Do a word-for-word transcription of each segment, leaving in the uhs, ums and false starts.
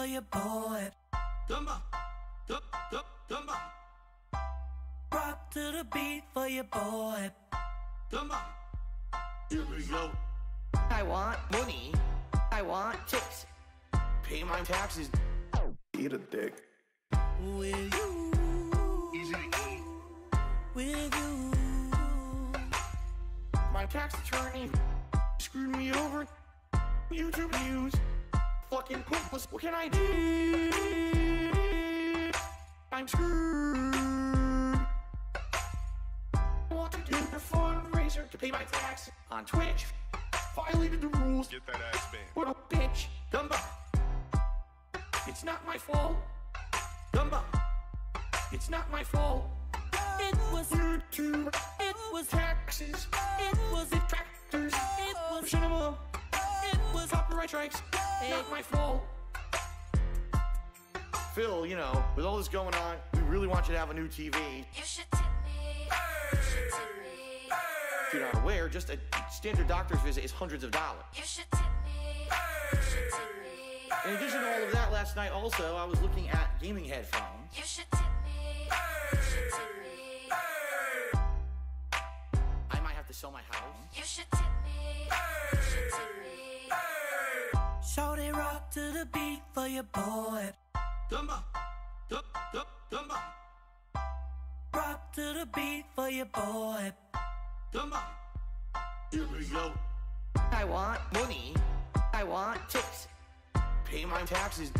for your boy. Dumba, dumb, dumb, dumba. Rock to the beat for your boy. Dumba. Here we go. I want money. I want tips. Pay my taxes. Eat a dick. Will you? Easy. Will you? My tax attorney screwed me over. YouTube news. Fucking pointless. What can I do? I'm screwed. I want to do the fundraiser to pay my tax on Twitch. Violated the rules. Get that ass banned. What a bitch. Dumba. It's not my fault. Dumba. It's not my fault. It was YouTube. It was taxes. It was detractors. It was cinema. It was copyright strikes. It not my fault. Phil, you know, with all this going on, we really want you to have a new T V. You should tip me. Hey. You should tip me. Hey. If you're not aware, just a standard doctor's visit is hundreds of dollars. You should tip me. Hey. You should tip me. Hey. In addition to all of that, last night also, I was looking at gaming headphones. You should tip me. Hey. You should tip me. To sell my house. You should tip me. Hey. You should tip me. Hey. Shorty rock to the beat for your boy. Dumba, dumb, dumb, dumba. Rock to the beat for your boy. Dumba. Here we go. I want money. I want tips. Pay my taxes.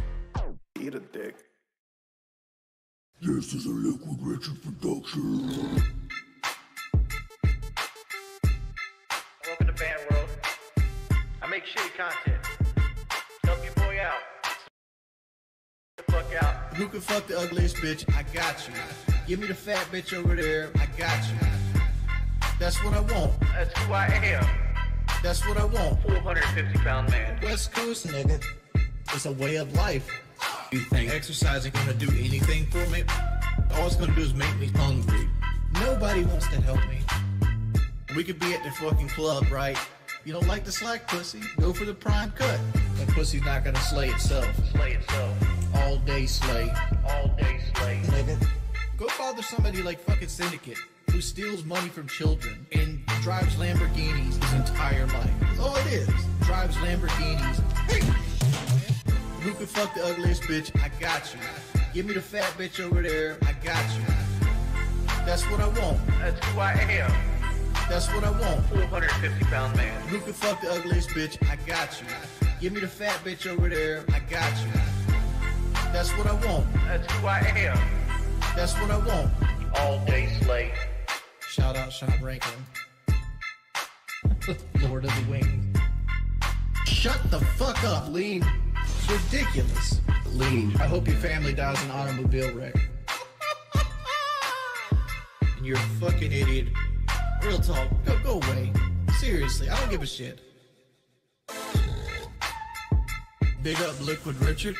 Eat a dick. This is a Liquid Richard production. Band world. I make shitty content. Help your boy out. The fuck out. You can fuck the ugliest bitch. I got you. Give me the fat bitch over there. I got you. That's what I want. That's who I am. That's what I want. four hundred fifty pound man. West Coast nigga. It's a way of life. You think exercise ain't gonna do anything for me? All it's gonna do is make me hungry. Nobody wants to help me. We could be at the fucking club, right? You don't like the slack pussy? Go for the prime cut. That pussy's not gonna slay itself. Slay itself. All day slay. All day slay. Nigga. Go bother somebody like fucking Syndicate, who steals money from children and drives Lamborghinis his entire life. That's all it is. Drives Lamborghinis. Hey! Who could fuck the ugliest bitch? I got you. Give me the fat bitch over there. I got you. That's what I want. That's who I am. That's what I want. four hundred fifty pound man. Who can fuck the ugliest bitch? I got you. Give me the fat bitch over there. I got you. That's what I want. That's who I am. That's what I want. All day slave. Shout out Sean Rankin. Lord of the Wings. Shut the fuck up, Lean. It's ridiculous. Lean, I hope your family dies in an automobile wreck. And you're a fucking idiot. Real talk, go, go away. Seriously, I don't give a shit. Big up Liquid Richard.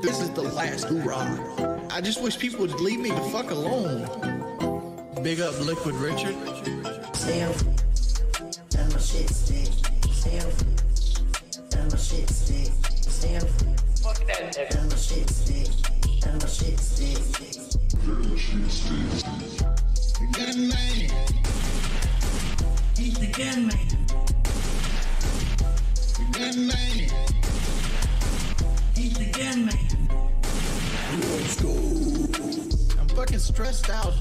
This is the last hurrah. I just wish people would leave me the fuck alone. Big up Liquid Richard. Selfie. That's my shit stick. Selfie. That's my shit stick. Selfie. Fuck that nigga. That's my shit stick. That's my shit stick. That's my shit stick. The gun man. He's the gun man. The gun man. He's the gun man. Let's go. I'm fucking stressed out,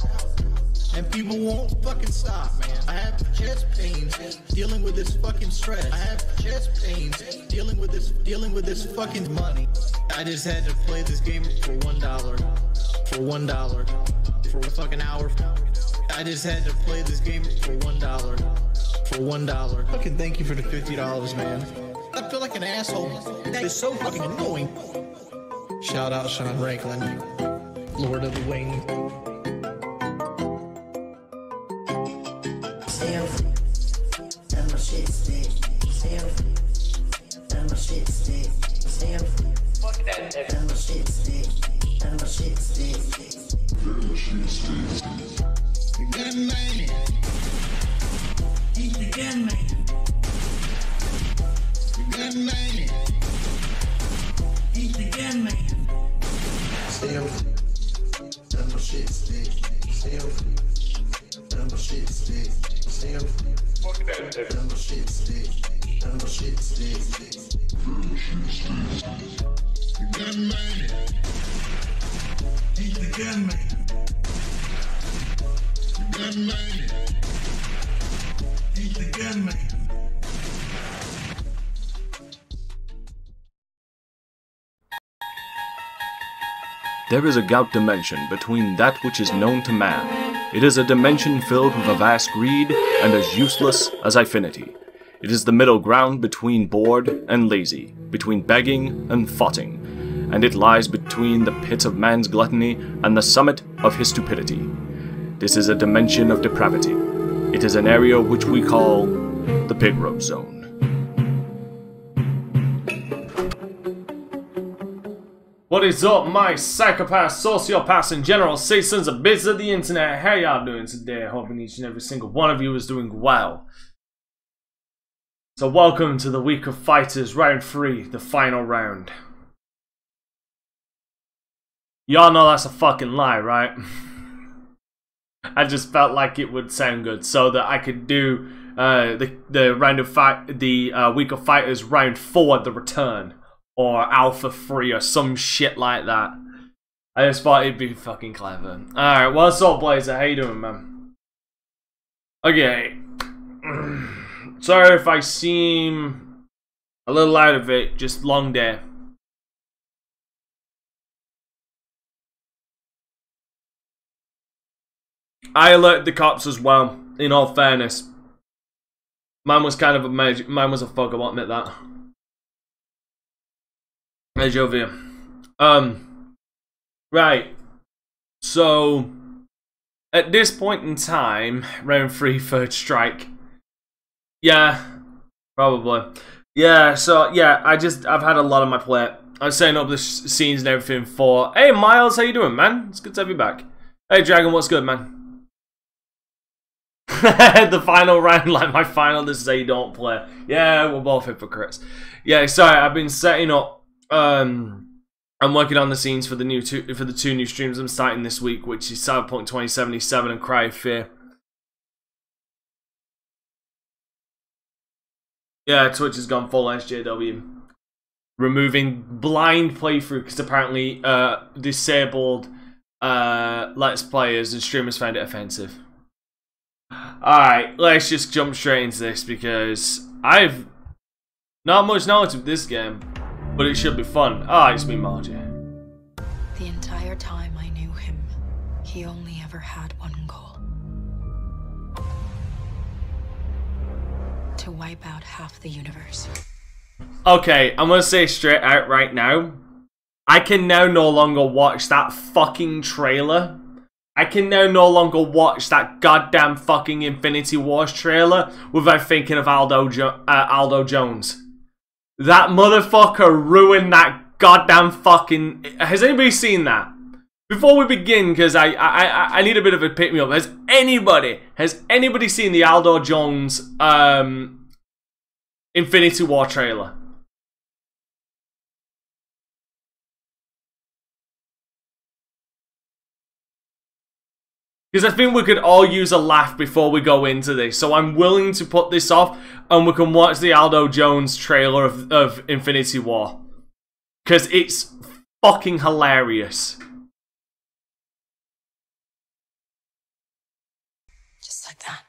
and people won't fucking stop, man. I have chest pains dealing with this fucking stress. I have chest pains dealing with this, dealing with this fucking money. I just had to play this game for one dollar, for one dollar, for a fucking hour. I just had to play this game for one dollar, for one dollar. Fucking thank you for the fifty dollars, man. I feel like an asshole. That is so fucking annoying. Shout out Sean Ranklin, Lord of the Wing. Selfie, that's my shit There is a gout dimension between that which is known to man. It is a dimension filled with a vast greed and as useless as affinity. It is the middle ground between bored and lazy, between begging and foughting, and it lies between the pits of man's gluttony and the summit of his stupidity. This is a dimension of depravity. It is an area which we call the Pig Rope Zone. What is up, my psychopaths, sociopaths, and general citizens of bits of the internet? How y'all doing today? Hoping each and every single one of you is doing well. So welcome to the Week of Fighters, round three, the final round. Y'all know that's a fucking lie, right? I just felt like it would sound good so that I could do uh, the the round of fight, the uh, Week of Fighters round four, the return. Or Alpha three or some shit like that. I just thought it'd be fucking clever. Alright, what's up, Blazer? How you doing, man? Okay. Sorry if I seem a little out of it. Just long day. I alerted the cops as well, in all fairness. Mine was kind of a major... Mine was a fuck, I won't admit that. As you over here. Um, right. So, at this point in time, round three, third strike. Yeah, probably. Yeah, so, yeah, I just, I've had a lot on my plate. I'm setting up the scenes and everything for... Hey, Miles, how you doing, man? It's good to have you back. Hey, Dragon, what's good, man? The final round, like my final, this is how you don't play. Yeah, we're both hypocrites. Yeah, sorry, I've been setting up... Um, I'm working on the scenes for the new two for the two new streams I'm starting this week, which is Cyberpunk twenty seventy-seven and Cry of Fear. Yeah, Twitch has gone full S J W, removing blind playthrough because apparently uh, disabled uh, let's players and streamers found it offensive. All right, let's just jump straight into this because I've not much knowledge of this game. But it should be fun. Ah, it's Memology. The entire time I knew him, he only ever had one goal. To wipe out half the universe. Okay, I'm gonna say straight out right now. I can now no longer watch that fucking trailer. I can now no longer watch that goddamn fucking Infinity War trailer without thinking of Aldo Jo- uh, Aldo Jones. That motherfucker ruined that goddamn fucking... Has anybody seen that? Before we begin, because I, I I need a bit of a pick-me-up, has anybody, has anybody seen the Aldo Jones um, Infinity War trailer? Because I think we could all use a laugh before we go into this. So I'm willing to put this off and we can watch the Aldo Jones trailer of, of Infinity War. Because it's fucking hilarious. Just like that.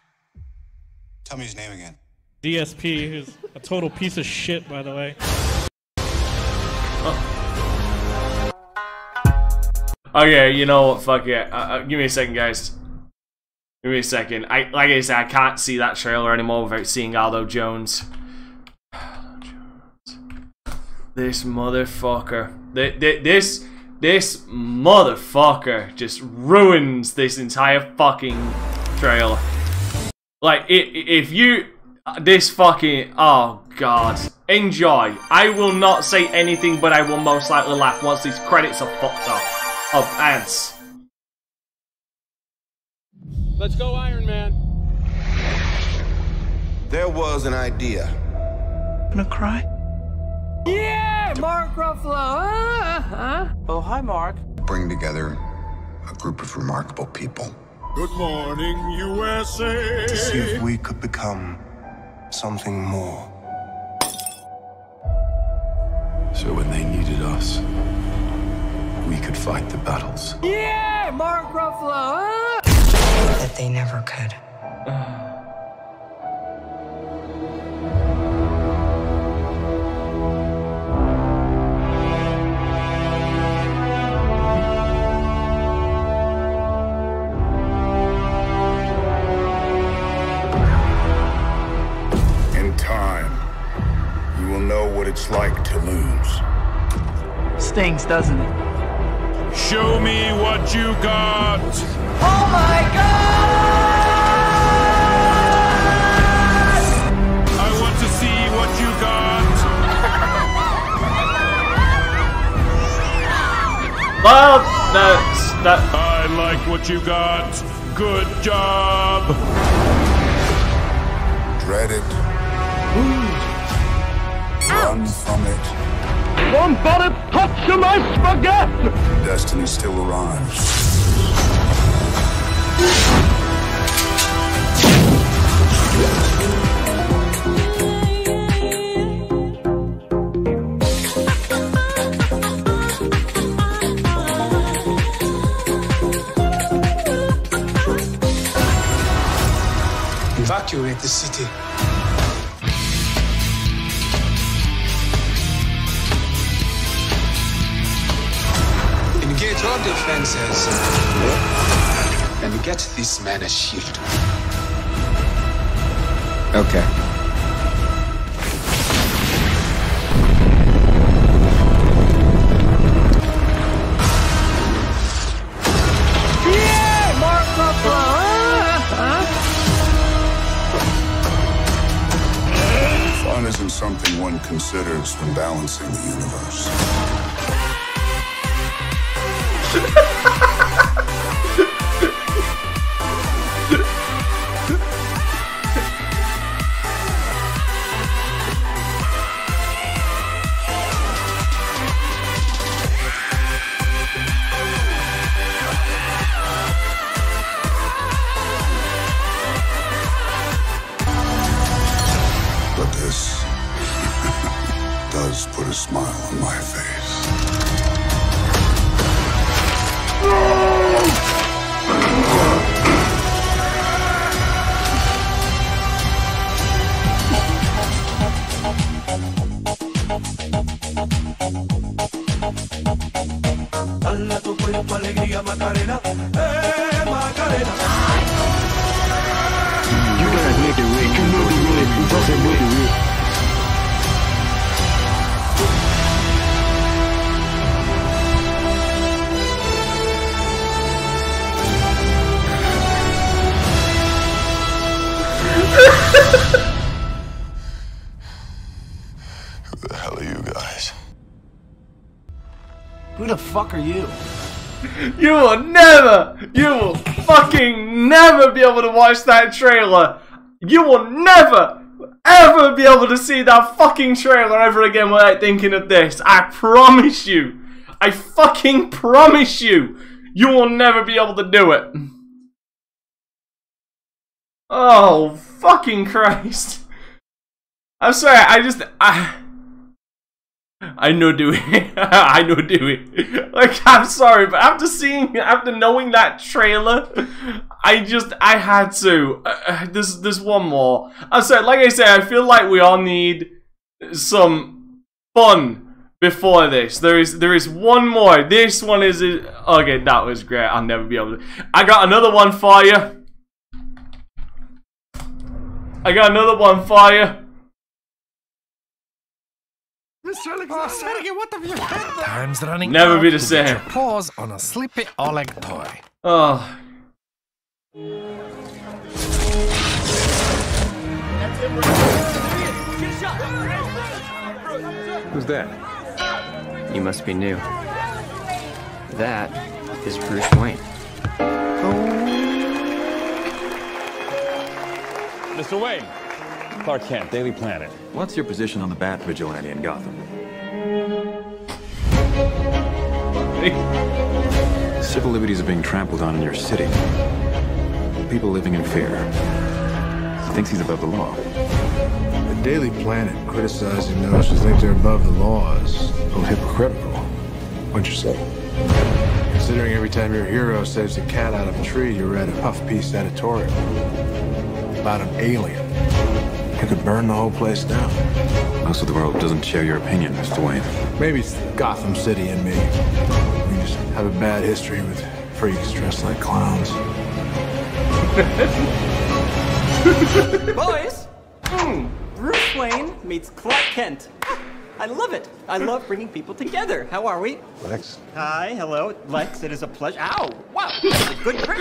Tell me his name again. D S P, who's a total piece of shit, by the way. Oh. Okay, you know what, fuck it. Uh, uh, give me a second, guys. Give me a second. I, like I said, I can't see that trailer anymore without seeing Aldo Jones. Aldo Jones. This motherfucker. The, the, this, this motherfucker just ruins this entire fucking trailer. Like, it, if you... This fucking... Oh, God. Enjoy. I will not say anything, but I will most likely laugh once these credits are fucked up. Of ants. Let's go, Iron Man. There was an idea. Gonna cry? Yeah! Mark Ruffalo! Uh, huh? Oh, hi, Mark. Bring together a group of remarkable people. Good morning, U S A! To see if we could become something more. So when they needed us, we could fight the battles. Yeah! Mark Ruffalo! Uh. That they never could. It's like to lose. Stings, doesn't it? Show me what you got! Oh my God! I want to see what you got! Well, that's that. I like what you got. Good job! Dread it. Ooh. Run from it. Somebody touch my spaghetti! Destiny still arrives. Evacuate the city. Your defenses and get this man a shield. Okay. Yeah, Mark Ruffalo. Fun isn't something one considers when balancing the universe. But this does put a smile on my face. Alegría, Macarena. Hey, Macarena. You gotta make the way. You know the way. You doesn't know the way. Who the hell are you guys? Who the fuck are you? You will never, you will fucking never be able to watch that trailer. You will never, ever be able to see that fucking trailer ever again without thinking of this. I promise you. I fucking promise you. You will never be able to do it. Oh, fucking Christ. I'm sorry, I just... I... I know do it. I know do it. Like, I'm sorry, but after seeing, after knowing that trailer, I just, I had to. Uh, there's, there's one more. I'm sorry, like I said, I feel like we all need some fun before this. There is, there is one more. This one is, is okay. That was great. I'll never be able to. I got another one for you. I got another one for you. Mister Alexander, Sergey, what have you had there? Time's running. Never out. Be the same. Put your paws on a sleepy Oleg toy. Oh. That's Who's that? You must be new. That is Bruce Wayne. Oh. Mister Wayne. Clark Kent, Daily Planet. What's your position on the Bat Vigilante in Gotham? Hey. Civil liberties are being trampled on in your city. People living in fear. He thinks he's above the law. The Daily Planet criticizing those who think they're above the law is a little hypocritical. What'd you say? Considering every time your hero saves a cat out of a tree, you read a puff piece editorial about an alien. You could burn the whole place down. Most of the world doesn't share your opinion, Mister Wayne. Maybe it's Gotham City and me. We just have a bad history with freaks dressed like clowns. Boys! Mm, Bruce Wayne meets Clark Kent. I love it. I love bringing people together. How are we? Lex. Hi, hello. Lex, it is a pleasure. Ow! Wow, that's a good grip.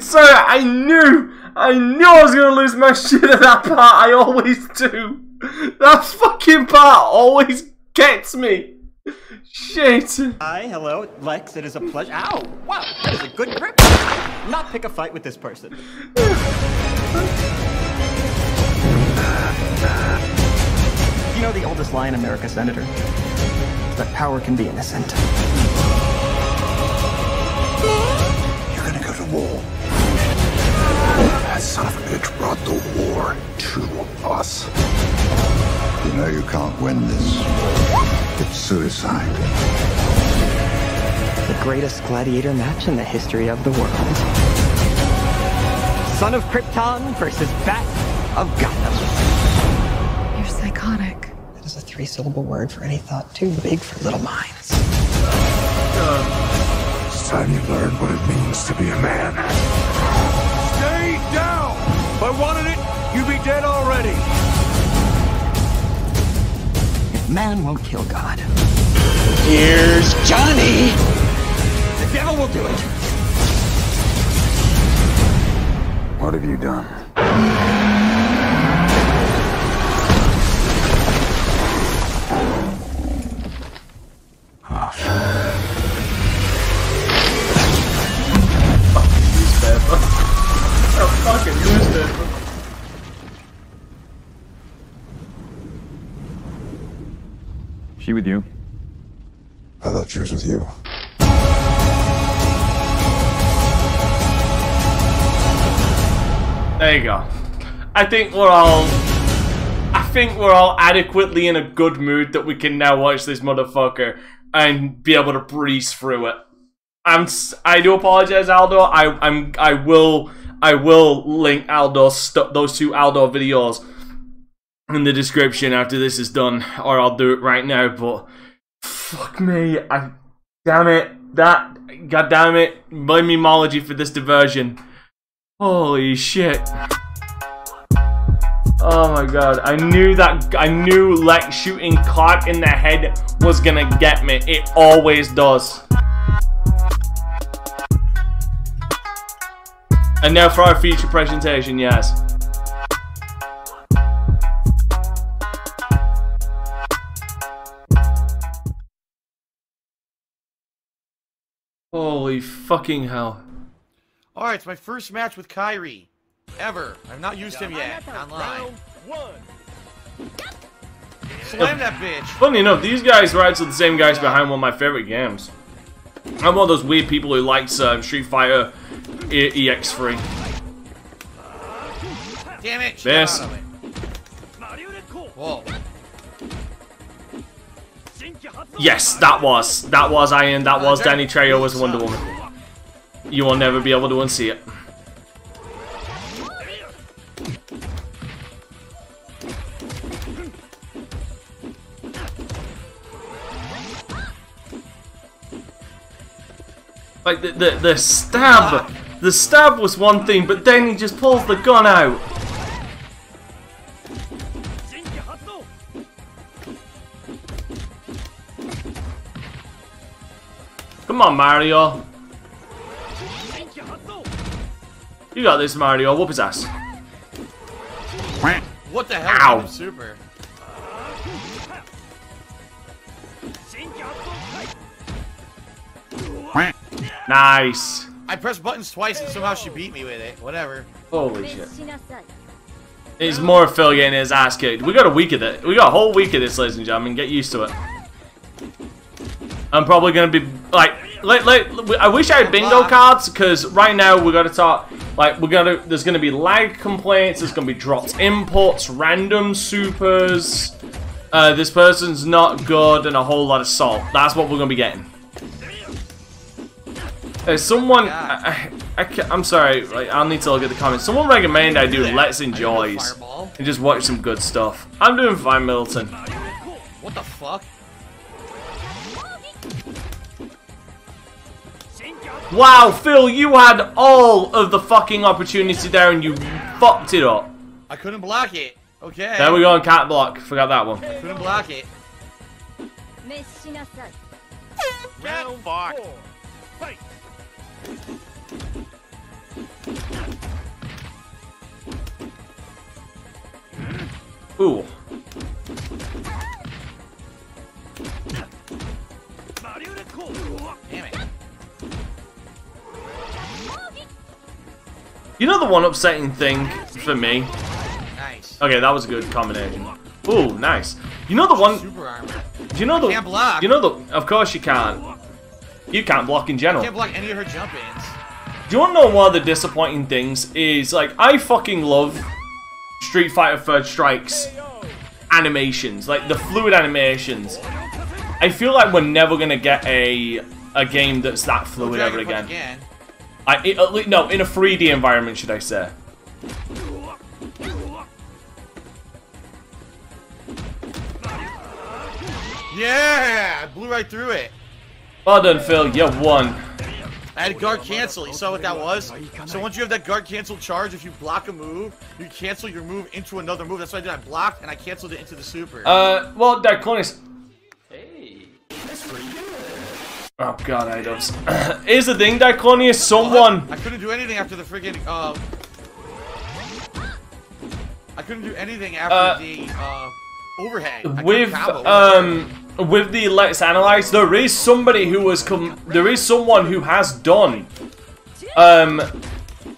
So I knew, I knew I was gonna lose my shit at that part. I always do. That fucking part always gets me. Shit. Hi, hello, Lex. It is a pleasure. Ow! Wow, that is a good grip. Not pick a fight with this person. You know the oldest lie in America, Senator? That power can be innocent. You're gonna go to war. That son of a bitch brought the war to us. You know you can't win this. It's suicide. The greatest gladiator match in the history of the world. Son of Krypton versus Bat of Gotham. You're psychotic. That is a three-syllable word for any thought too big for little minds. Uh, it's time you learn what it means to be a man. Stay down! If I wanted it, you'd be dead already! If man won't kill God, here's Johnny! The devil will do it! What have you done? Hush. Fuck these bad bugs. I fucking used it. She with you? I thought she was with you. There you go. I think we're all... I think we're all adequately in a good mood that we can now watch this motherfucker and be able to breeze through it. I'm... I do apologize, Aldo. I, I'm... I will... I will link Aldo st those two Aldo videos in the description after this is done, or I'll do it right now. But fuck me, I damn it, that god damn it, blame Memology for this diversion. Holy shit! Oh my god, I knew that I knew Lex shooting Clark in the head was gonna get me. It always does. And now for our feature presentation, yes. Holy fucking hell. Alright, it's my first match with Kyrie. Ever. I've not used him yet. Online. Slam that bitch. Funny enough, these guys were actually the same guys behind one of my favorite games. I'm one of those weird people who likes uh, Street Fighter E X three. Damn it! This. Whoa. Yes, that was. That was Iron. That was Danny Trejo as Wonder Woman. You will never be able to unsee it. Like, the, the, the stab, the stab was one thing, but then he just pulls the gun out. Come on, Mario. You got this, Mario. Whoop his ass. What the hell is super? Nice. I pressed buttons twice and somehow she beat me with it. Whatever. Holy shit. It's more Phil getting his ass kicked. We got a week of that. We got a whole week of this, ladies and gentlemen. Get used to it. I'm probably gonna be like, like, like I wish I had bingo cards, because right now we're gonna talk. Like, we're gonna. There's gonna be lag complaints. There's gonna be dropped imports, random supers. Uh, this person's not good, and a whole lot of salt. That's what we're gonna be getting. Hey, someone, I, I, I, I'm sorry, like, I'll need to look at the comments. Someone recommend I do Let's Enjoys and just watch some good stuff. I'm doing fine, Middleton. What the fuck? Wow, Phil, you had all of the fucking opportunity there and you fucked it up. I couldn't block it. Okay. There we go, on cat block. Forgot that one. I couldn't block it. Round four. Fight. Ooh. Damn it. You know the one upsetting thing for me? Nice. Okay, that was a good combination. Ooh, nice. You know the one. Super armor. You know the. Can't block. You know the. Of course you can't. You can't block in general. I can't block any of her jump-ins. Do you want to know one of the disappointing things is, like, I fucking love Street Fighter Third Strike's animations, like the fluid animations. I feel like we're never gonna get a a game that's that fluid ever again. again. I it, at least, no, in a three D environment, should I say? Yeah, I blew right through it. Well done, Phil. You won. I had guard cancel. You saw what that was? So once you have that guard cancel charge, if you block a move, you cancel your move into another move. That's what I did. I blocked and I canceled it into the super. Uh, well, that corner is... Hey, that's pretty good. Oh god, I don't. Here's the thing, that corner is someone. I couldn't do anything after the friggin' uh. I couldn't do anything after uh, the uh overhead. With um. With the Let's Analyze, there is somebody who has come. There is someone who has done. Um,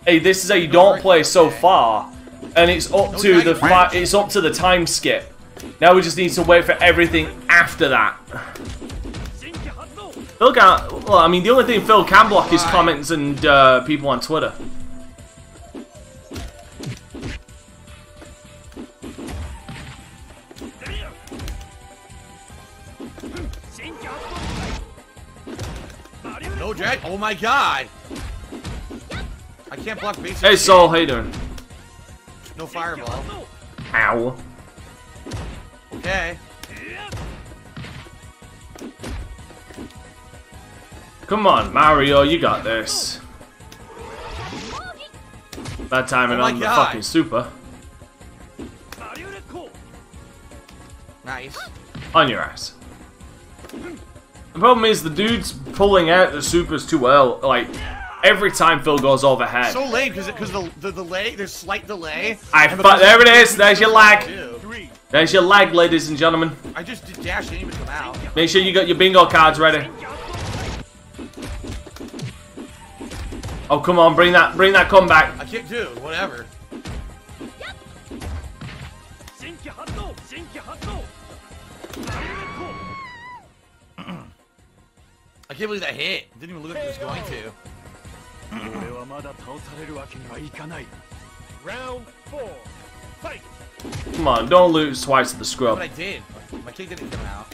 a this is a don't play so far, and it's up to the fi it's up to the time skip. Now we just need to wait for everything after that. Phil can't. Well, I mean, the only thing Phil can block is comments and uh, people on Twitter. No drag. Oh my god! I can't block basic. Hey Saul, how you doing? No fireball. Ow. Okay. Come on, Mario, you got this. Bad timing oh on god. the fucking super. Nice. On your ass. The problem is the dude's pulling out the supers too well. Like every time Phil goes overhead. So lame because because the, the the delay, there's slight delay. I fuck. There it is. There's your lag. There's your lag, ladies and gentlemen. I just did dash. Didn't even come out. Make sure you got your bingo cards ready. Oh come on, bring that bring that comeback. I can't do whatever. I can't believe that hit. Didn't even look like it was going to. Round four. Fight. Come on, don't lose twice to the scrub. But I did. My kick didn't come out.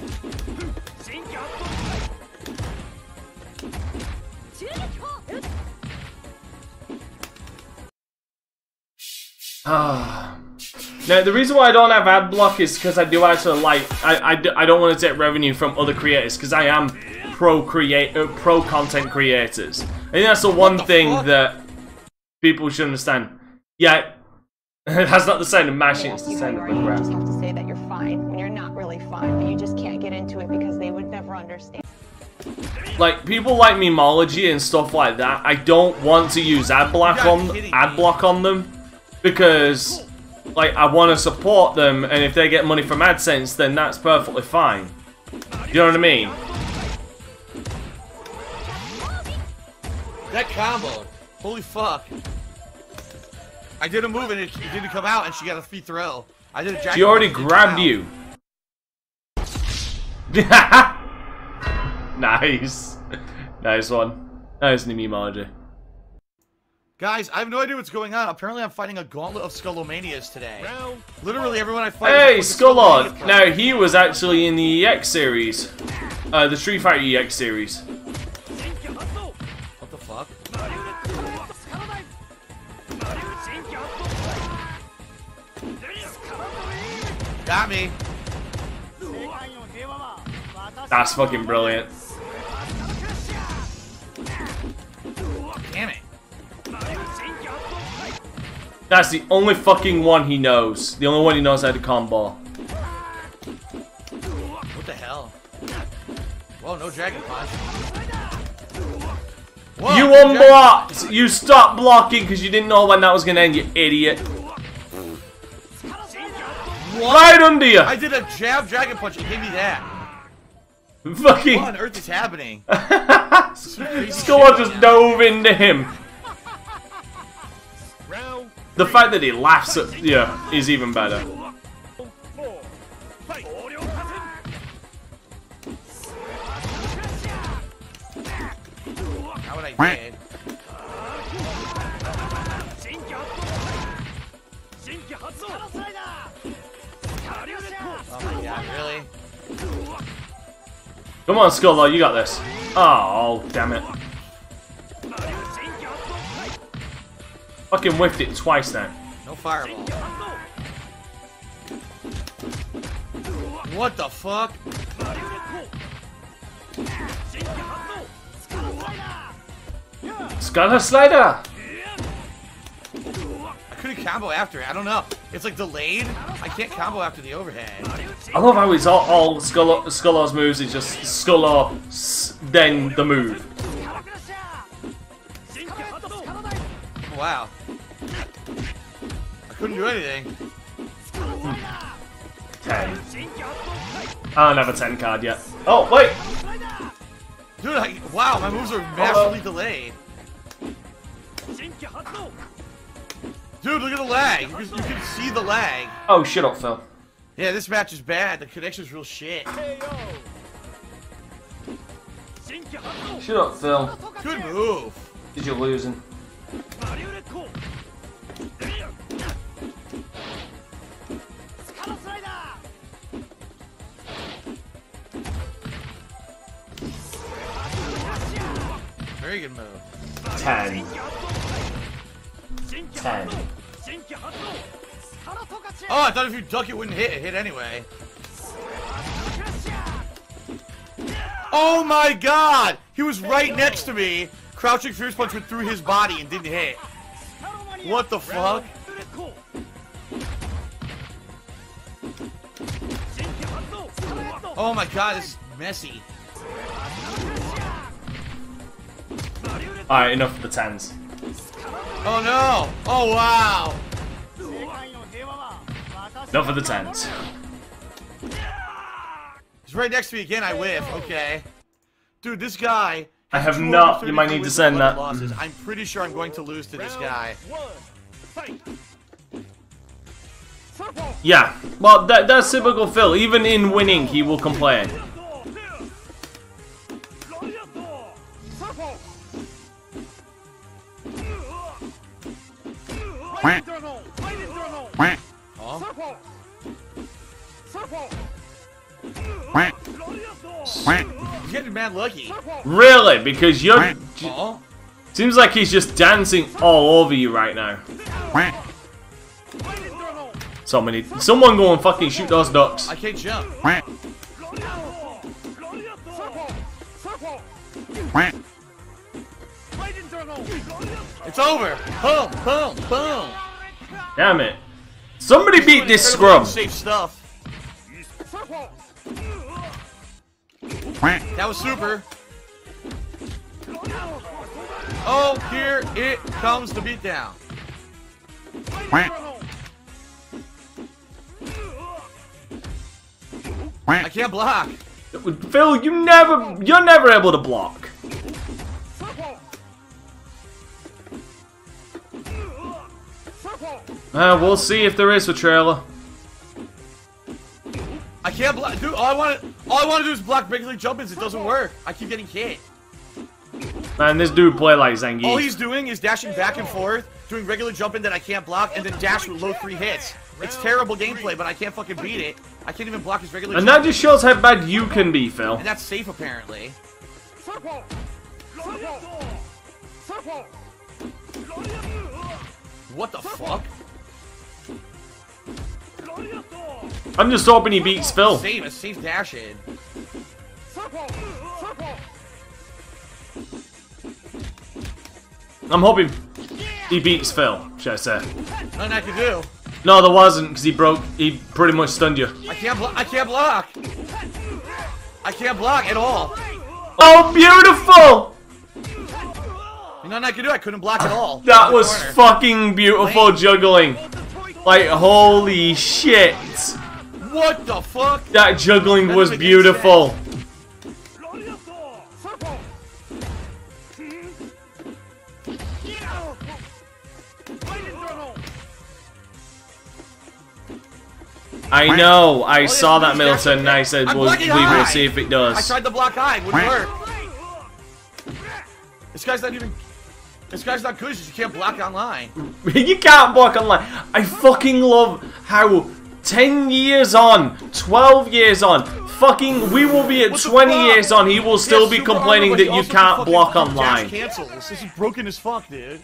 Now the reason why I don't have ad block is because I do actually like I I, I don't want to take revenue from other creators because I am pro create uh, pro content creators. I think that's the one thing that people should understand. Yeah, that's not the sound of mashing. It's the sound of the crap. You just have to say that you're fine when you're not really fine, but you just can't get into it because they would never understand. Like, people like Memology and stuff like that, I don't want to use ad block on ad block on them because, like, I want to support them, and if they get money from AdSense, then that's perfectly fine. You know what I mean? That combo, holy fuck! I did a move and it, it didn't come out, and she got a free throw. I did a jack. She already grabbed you. Nice, nice one. Nice new Memology. Guys, I have no idea what's going on. Apparently, I'm fighting a gauntlet of Skullomanias today. Literally, everyone I fight. Hey, Skullon! Now he was actually in the E X series, uh, the Street Fighter E X series. What the fuck? Got me. That's fucking brilliant. Damn it. That's the only fucking one he knows. The only one he knows how to combo. What the hell? Whoa, no dragon punch. Whoa, you unblocked! You stopped blocking because you didn't know when that was gonna end, you idiot. What? Right under you! I did a jab dragon punch, it gave me that. Fucking... What on earth is happening? Skull just dove into him. The fact that he laughs at yeah is even better. How would I did? Oh my god, really? Come on, Skull, you got this. Oh, damn it. Fucking whiffed it twice now. No fireball. What the fuck? Skull Slider! I couldn't combo after it, I don't know. It's like delayed. I can't combo after the overhead. I love how he's all, all Skull's moves is just Skull then the move. Wow. I couldn't do anything. Ten. I don't have a ten card yet. Oh, wait! Dude, I, wow, my moves are massively delayed. Dude, look at the lag. You, you can see the lag. Oh, shut up, Phil. Yeah, this match is bad. The connection's real shit. Shut up, Phil. Good move. Because you're losing. Very good move. Ten. Ten. Oh, I thought if you duck it wouldn't hit, it hit anyway. Oh my god! He was right next to me! Crouching Fierce Punch went through his body and didn't hit. What the fuck? Oh my god, this is messy. Alright, enough of the tens. Oh no! Oh wow! Enough of the tens. He's right next to me again, I whiff. Okay. Dude, this guy... I have not. You might need to send that. Losses. I'm pretty sure I'm going to lose to this guy. Yeah. Well, that, that's typical Phil. Even in winning, he will complain. Huh? He's getting mad lucky. Really? Because you're... Uh-oh. Seems like he's just dancing all over you right now. So many... Someone go and fucking shoot those ducks. I can't jump. It's over! Boom! Boom! Boom! Damn it! Somebody beat this scrub! Safe stuff. That was super. Oh, here it comes the beatdown. I can't block. Phil, you never, you're never able to block. Uh, we'll see if there is a trailer. I can't block, dude. All I want, all I want to do is block regular jump-ins. It doesn't work. I keep getting hit. Man, this dude play like Zangief. All he's doing is dashing back and forth, doing regular jump-in that I can't block, and then dash with low three hits. It's terrible gameplay, but I can't fucking beat it. I can't even block his regular jump-in. And that just shows how bad you can be, Phil. And that's safe, apparently. What the fuck? I'm just hoping he beats Phil. Save a safe dash in. I'm hoping he beats Phil, should I say. Nothing I could do. No, there wasn't, because he broke, he pretty much stunned you. I can't block, I can't block. I can't block at all. Oh, beautiful! Nothing I could do, I couldn't block at all. That was corner. Fucking beautiful Lame. Juggling. Like, holy shit. What the fuck? That juggling that was beautiful. I know, I oh, saw that Middleton, and I said, well, we high. will see if it does. I tried to block high, it wouldn't work. This guy's not even... This guy's not good, you can't block online. You can't block online. I fucking love how ten years on, twelve years on, fucking we will be at twenty years on, he will still yeah, be complaining that you can't block online. Cancel. This is broken as fuck, dude.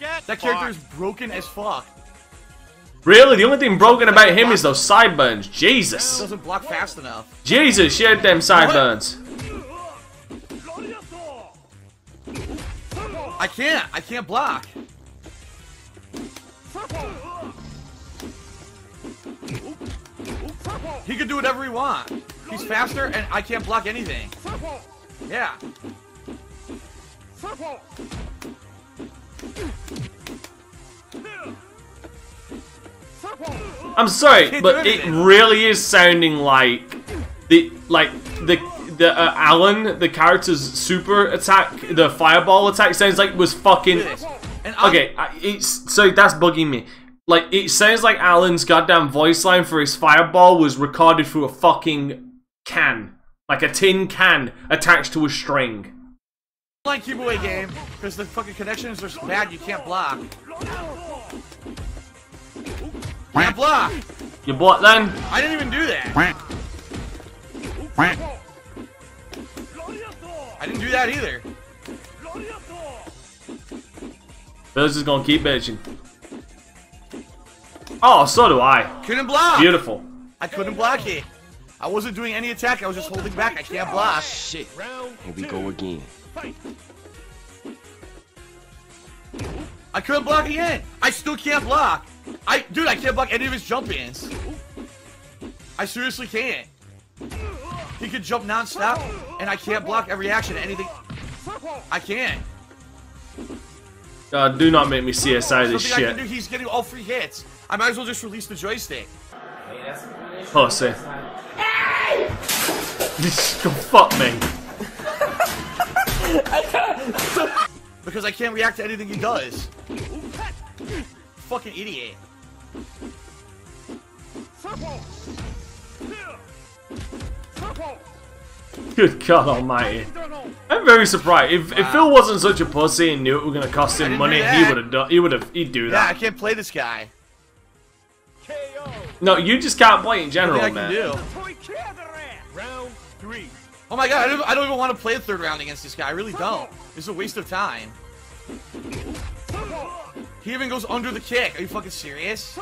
Get that character is broken as fuck. Really? The only thing broken about him is those sideburns. Jesus. Doesn't block fast enough. Jesus, shit, them sideburns. I can't. I can't block. He can do whatever he wants. He's faster, and I can't block anything. Yeah. I'm sorry, but it really is sounding like the like the the uh, Alan, the character's super attack, the fireball attack sounds like was fucking okay. I, it's so that's bugging me. Like it sounds like Alan's goddamn voice line for his fireball was recorded through a fucking can, like a tin can attached to a string. Online cube away game because the fucking connections are so bad you can't block. Yeah, block. You block then? I didn't even do that. I didn't do that either. Bill's just gonna keep bitching. Oh, so do I. Couldn't block. Beautiful. I couldn't block it. I wasn't doing any attack. I was just holding back. I can't block. Oh, shit. Here we go again. I couldn't block again. I still can't block. I, dude, I can't block any of his jump-ins. I seriously can't. He can jump non-stop, and I can't block every action, anything. I can't. Uh, do not make me C S I this Something shit. I can do, he's getting all free hits. I might as well just release the joystick. Pussy. Hey! Go fuck me. I can't. Because I can't react to anything he does. Fucking idiot. Good God Almighty. I'm very surprised. If, wow. if Phil wasn't such a pussy and knew it were gonna cost him money, he would have done. He would have. He'd do that. Yeah, I can't play this guy. No, you just can't play in general, I man. Can do. Round three. Oh my God! I don't, I don't even want to play a third round against this guy. I really don't. It's a waste of time. He even goes under the kick. Are you fucking serious?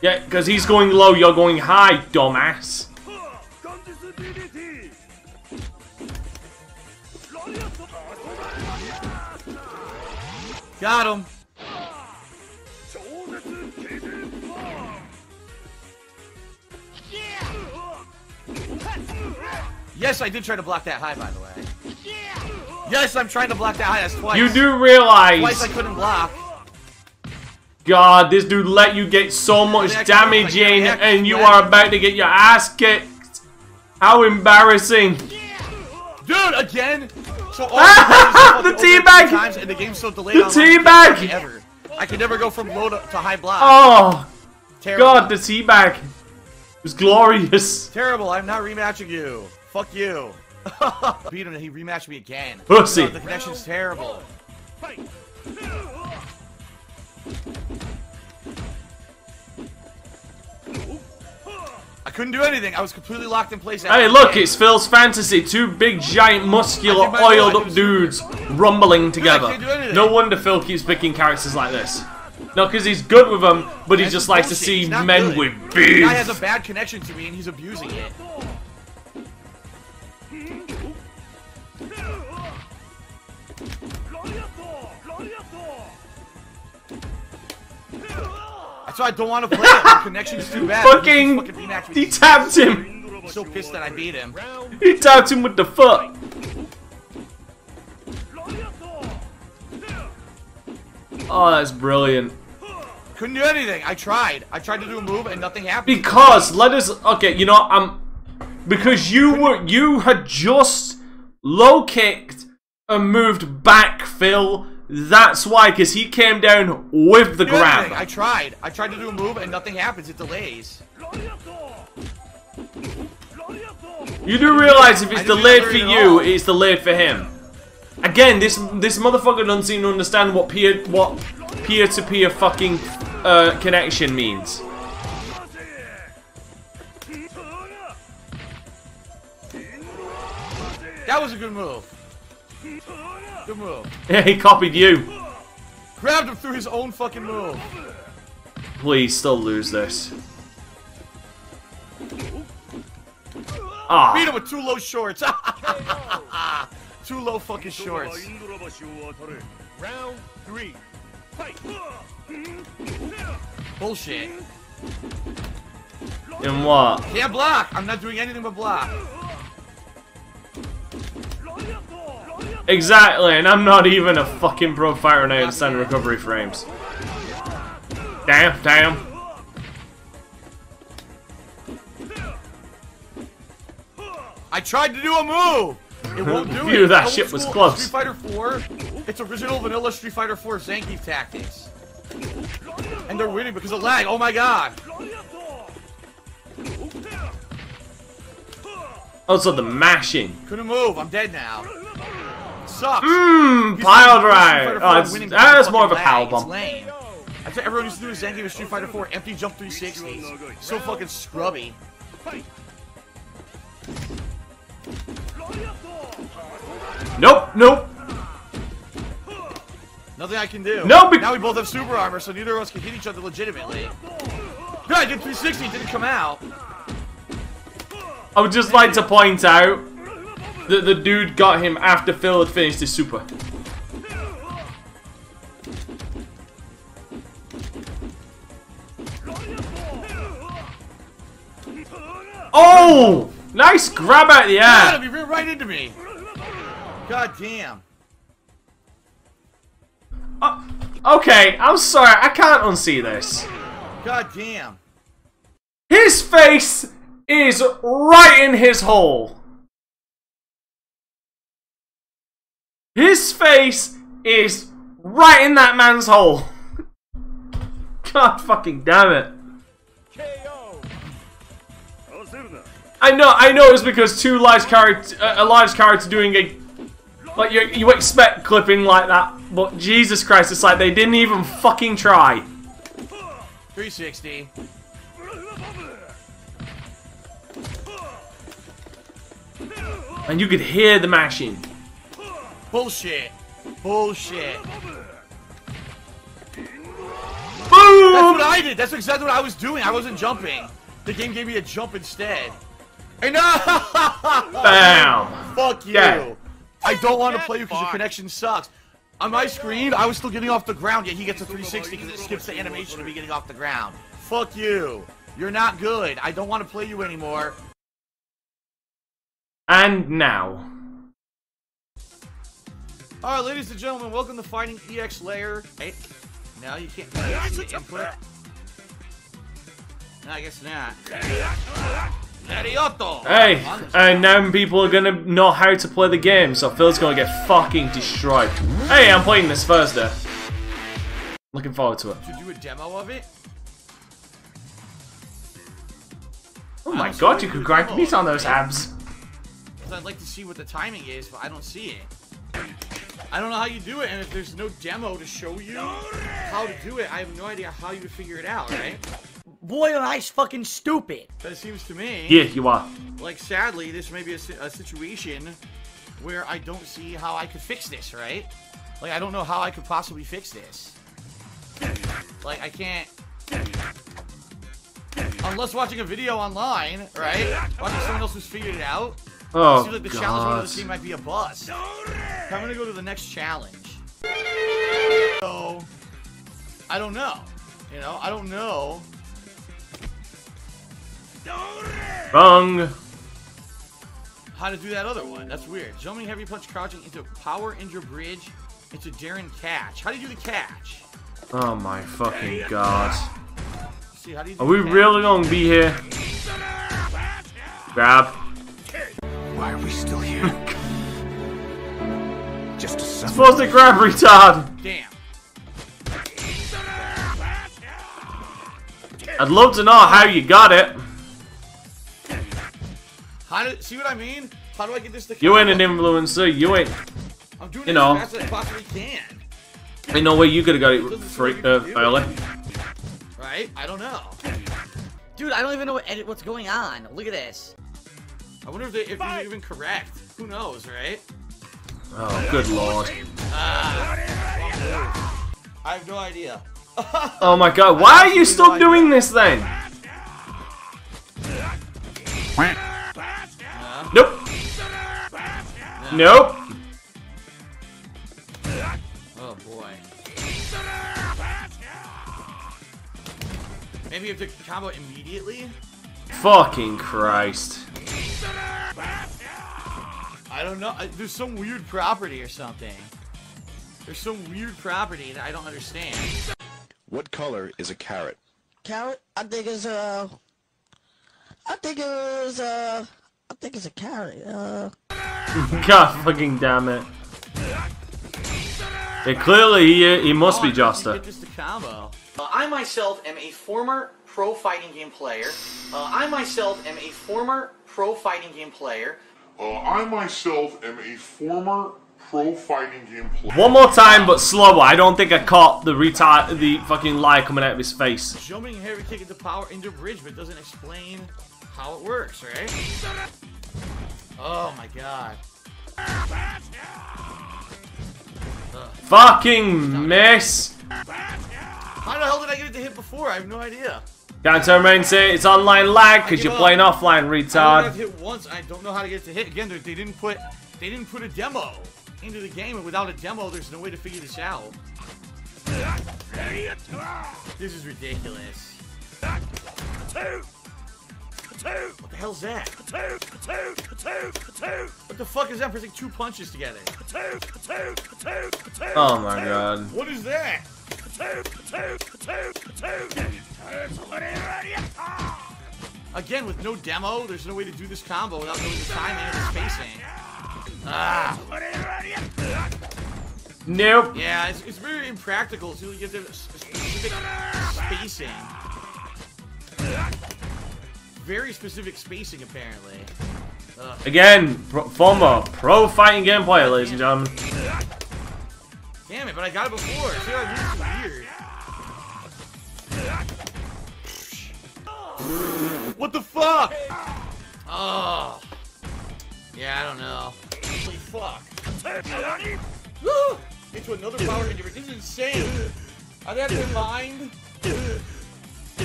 Yeah, because he's going low, you're going high, dumbass. Got him. Yes, I did try to block that high, by the way. Yes, I'm trying to block that high. That's twice. You do realize. Twice I couldn't block. God, this dude let you get so much damage in, and you are about to get your ass kicked. How embarrassing. Dude, again? So all the teabag! The, the game's so delayed. The teabag! I could never go from low to, to high block. Oh, terrible. God, the teabag was glorious. Terrible, I'm not rematching you. Fuck you. Beat him and he rematched me again. Pussy. God, the connection's terrible. I couldn't do anything. I was completely locked in place. Hey, look, it's Phil's fantasy. Two big, giant, muscular, oiled up dudes rumbling together. No wonder Phil keeps picking characters like this. Not because he's good with them, but he just likes to see men with beef. The guy has a bad connection to me, and he's abusing it. That's why I don't want to play it. The connection's too bad. Fucking, fucking he tapped him. I'm so pissed that I beat him. He tapped him with the foot. Oh, that's brilliant. Couldn't do anything. I tried. I tried to do a move and nothing happened. Because let us. Okay, you know I'm. Because you were you had just low kicked and moved back, Phil. That's why, because he came down with the grab. I tried. I tried to do a move and nothing happens. It delays. You do realize if it's delayed for you, it's delayed for him. Again, this this motherfucker doesn't seem to understand what peer what peer-to-peer fucking uh, connection means. That was a good move. Good move. Yeah, he copied you. Grabbed him through his own fucking move. Please, still lose this. Ah. Beat him with two low shorts. Two low fucking shorts. Round three. Bullshit. In what? Yeah, block. I'm not doing anything but block. Exactly, and I'm not even a fucking pro fighter and I understand recovery frames. Damn, damn. I tried to do a move! It won't do it. Dude, that shit was close. Street Fighter four, it's original vanilla Street Fighter four Zangief tactics. And they're winning because of lag, oh my god! Also the mashing. Couldn't move, I'm dead now. Sucks. Mmm, pile drive. Oh, that's more of a power bomb. That's what everyone used to do is Zangief with Street Fighter four, empty jump three sixties. So fucking scrubby. Nope, nope. Nothing I can do. Nope. Now we both have super armor, so neither of us can hit each other legitimately. No, I did three sixty, it didn't come out. I would just like to point out that the dude got him after Phil had finished his super. Oh! Nice grab out of the air! He ran right into me! God damn. Uh, okay, I'm sorry, I can't unsee this. God damn. His face is right in his hole. His face is right in that man's hole. God fucking damn it. K O. I know, I know it's because two large character, a large character doing a, like you, you expect clipping like that, but Jesus Christ, it's like they didn't even fucking try. three sixty. And you could hear the mashing. Bullshit. Bullshit. Boom! That's what I did. That's exactly what I was doing. I wasn't jumping. The game gave me a jump instead. And no! Bam! Fuck you. Yeah. I don't want to play you because your connection sucks. On my screen, I was still getting off the ground, yet he gets a three sixty because it skips the animation of me getting off the ground. Fuck you. You're not good. I don't want to play you anymore. And now. Alright, ladies and gentlemen, welcome to Fighting E X Layer. Hey, no, you can't see the input. No, I guess not. Hey, and now people are gonna know how to play the game, so Phil's gonna get fucking destroyed. Hey, I'm playing this Thursday. Looking forward to it. Should you do a demo of it? Oh my god, you could grind meat on those abs. I'd like to see what the timing is, but I don't see it. I don't know how you do it, and if there's no demo to show you how to do it, I have no idea how you would figure it out, right? Boy, am I fucking stupid. That seems to me. Yeah, you are. Like, sadly, this may be a, a situation where I don't see how I could fix this, right? Like, I don't know how I could possibly fix this. Like, I can't... Unless watching a video online, right? Watching someone else who's figured it out. Oh, it seems like the God. Challenge one of the team might be a bust. I'm gonna go to the next challenge. So, I don't know. You know, I don't know. Wrong. How to do that other one? That's weird. Jumping heavy punch, crouching into power injure bridge, into Darun catch. How do you do the catch? Oh my fucking god! See, how do you do Are we catch? Really gonna be here? Grab. Why are we still here? Just supposed to grab, retard. Damn. I'd love to know how you got it. How do, see what I mean? How do I get this to You ain't an influencer, you ain't... I'm doing you know, as fast as I possibly can. Ain't no way you could've got it free, uh, early. Right? I don't know. Dude, I don't even know what edit, what's going on. Look at this. I wonder if, they, if these are even correct. Who knows, right? Oh, good lord. Ah, I have no idea. Oh my god, why are you still doing this then? Nope. Nope. Oh boy. Maybe you have to combo immediately? Fucking Christ. I don't know. There's some weird property or something. There's some weird property that I don't understand. What color is a carrot? Carrot? I think it's uh I think it's uh I think it's a carrot. Uh... God fucking damn it! Yeah, clearly he he must oh, be Joster. Get this to combo. Uh, I myself am a former pro fighting game player. Uh, I myself am a former pro fighting game player. Uh, I myself am a former pro fighting game player. One more time, but slower. I don't think I caught the retard, the fucking lie coming out of his face. Jumping heavy kick into power into bridge, but doesn't explain how it works, right? Oh my god. Ugh. Fucking miss! How the hell did I get it to hit before? I have no idea. Can't turn around and say it's online lag because you're up. Playing offline, retard. I have hit once, I don't know how to get it to hit again. They didn't put they didn't put a demo into the game, and without a demo there's no way to figure this out. This is ridiculous. What the hell's that? What the fuck is that? Pressing two punches together. Oh my god. What is that? Again, with no demo, there's no way to do this combo without knowing the timing and the spacing. Ah. Nope. Yeah, it's, it's very impractical to get the specific spacing. Very specific spacing, apparently. Ugh. Again, pro former pro fighting game player, ladies and gentlemen. Damn it, but I got it before. See, I used weird. What the fuck? Oh. Yeah, I don't know. Holy fuck. Woo! Into another power injury. This is insane. Are they out of their mind?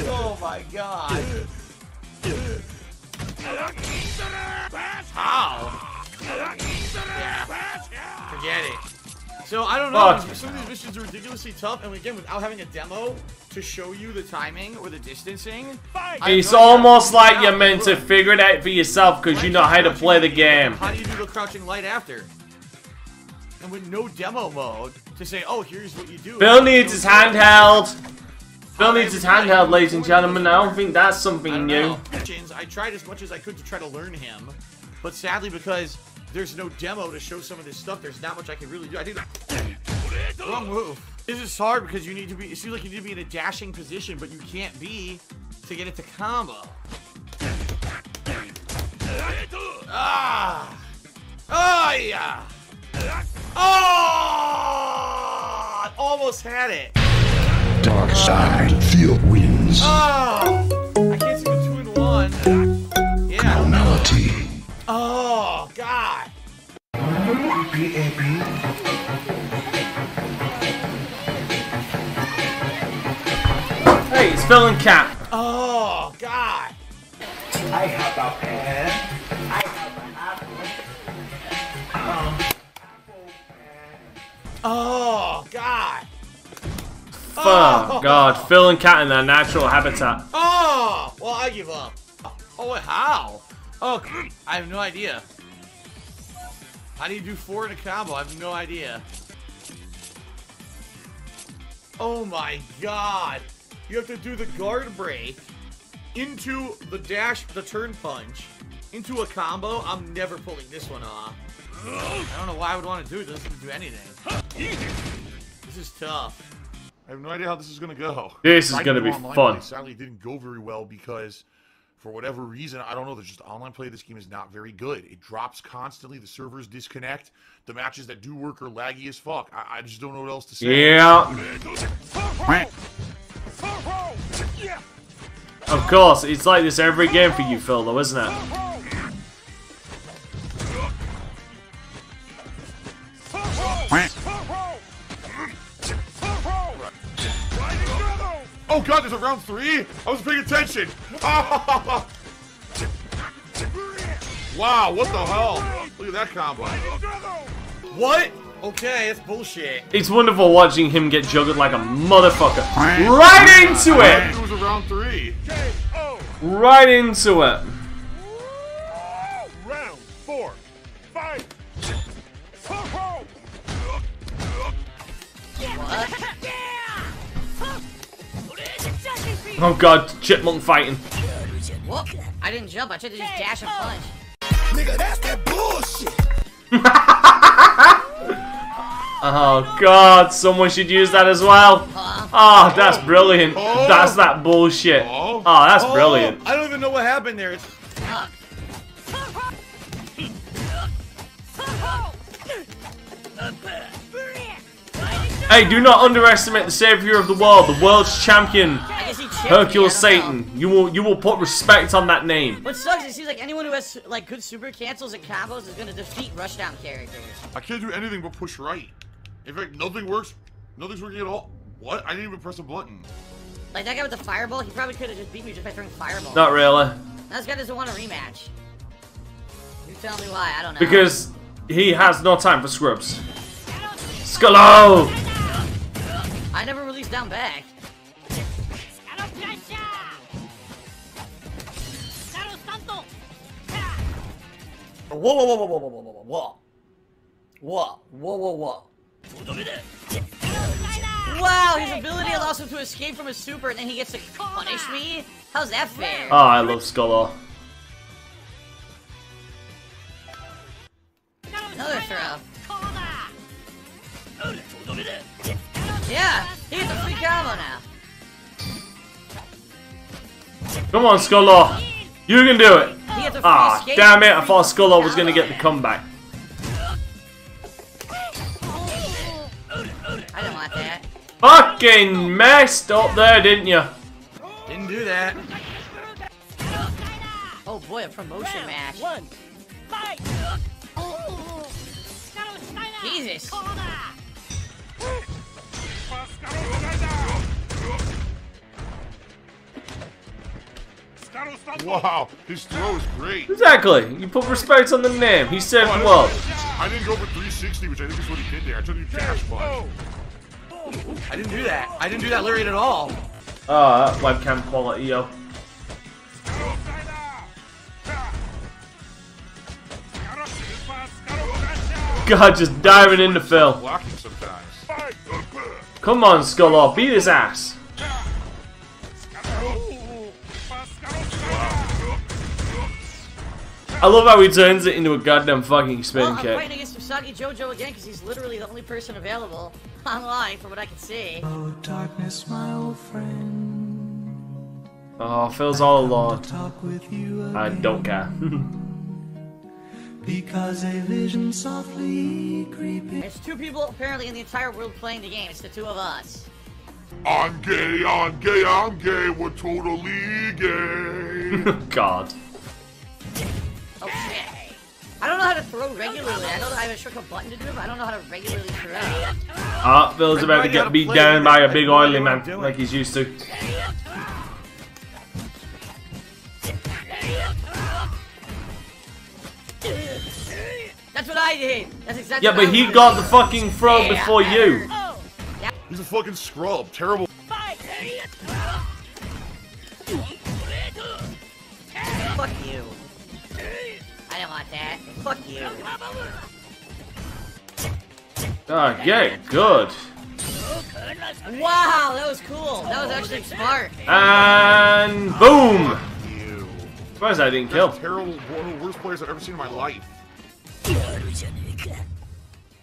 Oh my god. How? Yeah. Forget it. So I don't know. Fuck. Some of these missions are ridiculously tough, and again, without having a demo to show you the timing or the distancing, it's almost like you're meant to figure it out for yourself because you know how to play the game. How do you do the crouching light after? And with no demo mode to say, oh, here's what you do. Bill needs his handheld. Bill needs his handheld, ladies and gentlemen. I don't think that's something new. I tried as much as I could to try to learn him, but sadly, because there's no demo to show some of this stuff, there's not much I can really do. I think the wrong move. This is hard because you need to be, it seems like you need to be in a dashing position, but you can't be to get it to combo. Ah! Oh, yeah! Oh! Almost had it. Dark side, uh, field wins. Oh! I can't see the two and one. Yeah. Criminality. Oh, God. Hey, it's Phil and Cat. Oh, God. I have a pen. I have an apple. Um, oh, God. Fuck, oh, God. Phil and Cat in their natural habitat. Oh, well, I give up. Oh, how? Oh, I have no idea. How do you do four in a combo? I have no idea. Oh, my God. You have to do the guard break into the dash, the turn punch, into a combo. I'm never pulling this one off. I don't know why I would want to do it. It doesn't do anything. This is tough. I have no idea how this is going to go. This is going to be fun. It sadly didn't go very well because, for whatever reason, I don't know, there's just online play of this game is not very good. It drops constantly. The servers disconnect. The matches that do work are laggy as fuck. I, I just don't know what else to say. Yeah. Of course, it's like this every game for you, Phil, though, isn't it? Oh God, there's a round three? I was paying attention. Oh. Wow, what the hell? Look at that combo. What? Okay, it's bullshit. It's wonderful watching him get juggled like a motherfucker. Right into it! It was a round three. Right into it. Round four. Five. What? Oh God, chipmunk fighting. Well, I didn't jump, I tried to just dash and punch. Nigga, that's that bullshit. Oh God, someone should use that as well. Oh, that's brilliant. That's that bullshit. Oh, that's brilliant. I don't even know what happened there. It's... Hey, do not underestimate the savior of the world, the world's champion. Hercules Satan, you will you will put respect on that name. What sucks, it seems like anyone who has like good super cancels and combos is gonna defeat rushdown characters. I can't do anything but push right. In fact, nothing works. Nothing's working at all. What? I didn't even press a button. Like that guy with the fireball, he probably could have just beat me just by throwing fireball. Not really. Now this guy doesn't want a rematch. You tell me why? I don't know. Because he has no time for scrubs. Skullo! I never released down back. Whoa, whoa, whoa, whoa, whoa, whoa, whoa, whoa, whoa, whoa, whoa, whoa. Wow, his ability allows him to escape from his super and then he gets to punish me? How's that fair? Oh, I love Skull. Another throw. Yeah, he gets a free combo now. Come on, Skull. You can do it. Ah, oh, damn it, I thought Skullor was going to get the comeback. I didn't want that. Fucking messed up there, didn't you? Didn't do that. Oh boy, a promotion match. One, fight. Jesus. Wow, his throw is great. Exactly. You put respect on the name. He said, well. I didn't go for three sixes three sixty, which I think is what he did there. I took a dash punch. I didn't do that. I didn't do that lariat at all. Ah, uh, webcam quality, yo. God, just diving into Phil. Come on, Skull, beat his ass. I love how he turns it into a goddamn fucking spin well, I'm kick. I'm fighting against Usagi Jojo again because he's literally the only person available online, from what I can see. Oh, darkness, my old friend. Oh, Phil's all alone. I don't care. Because a vision softly creeping. There's two people apparently in the entire world playing the game. It's the two of us. I'm gay, I'm gay, I'm gay. We're totally gay. God. Okay. I don't know how to throw regularly. I don't know. I haven't shook a button to do it, but I don't know how to regularly throw. Ah, oh, Bill's about to get beat down by a big oily man, like he's used to. That's what I did. That's exactly. Yeah, but he got the fucking throw before you. He's a fucking scrub. Terrible. Fuck you. I don't want that. Fuck you. Ah, yeah, good. Wow, that was cool. That was actually smart. And boom! Surprised I didn't kill. Terrible, one of the worst players I've ever seen in my life.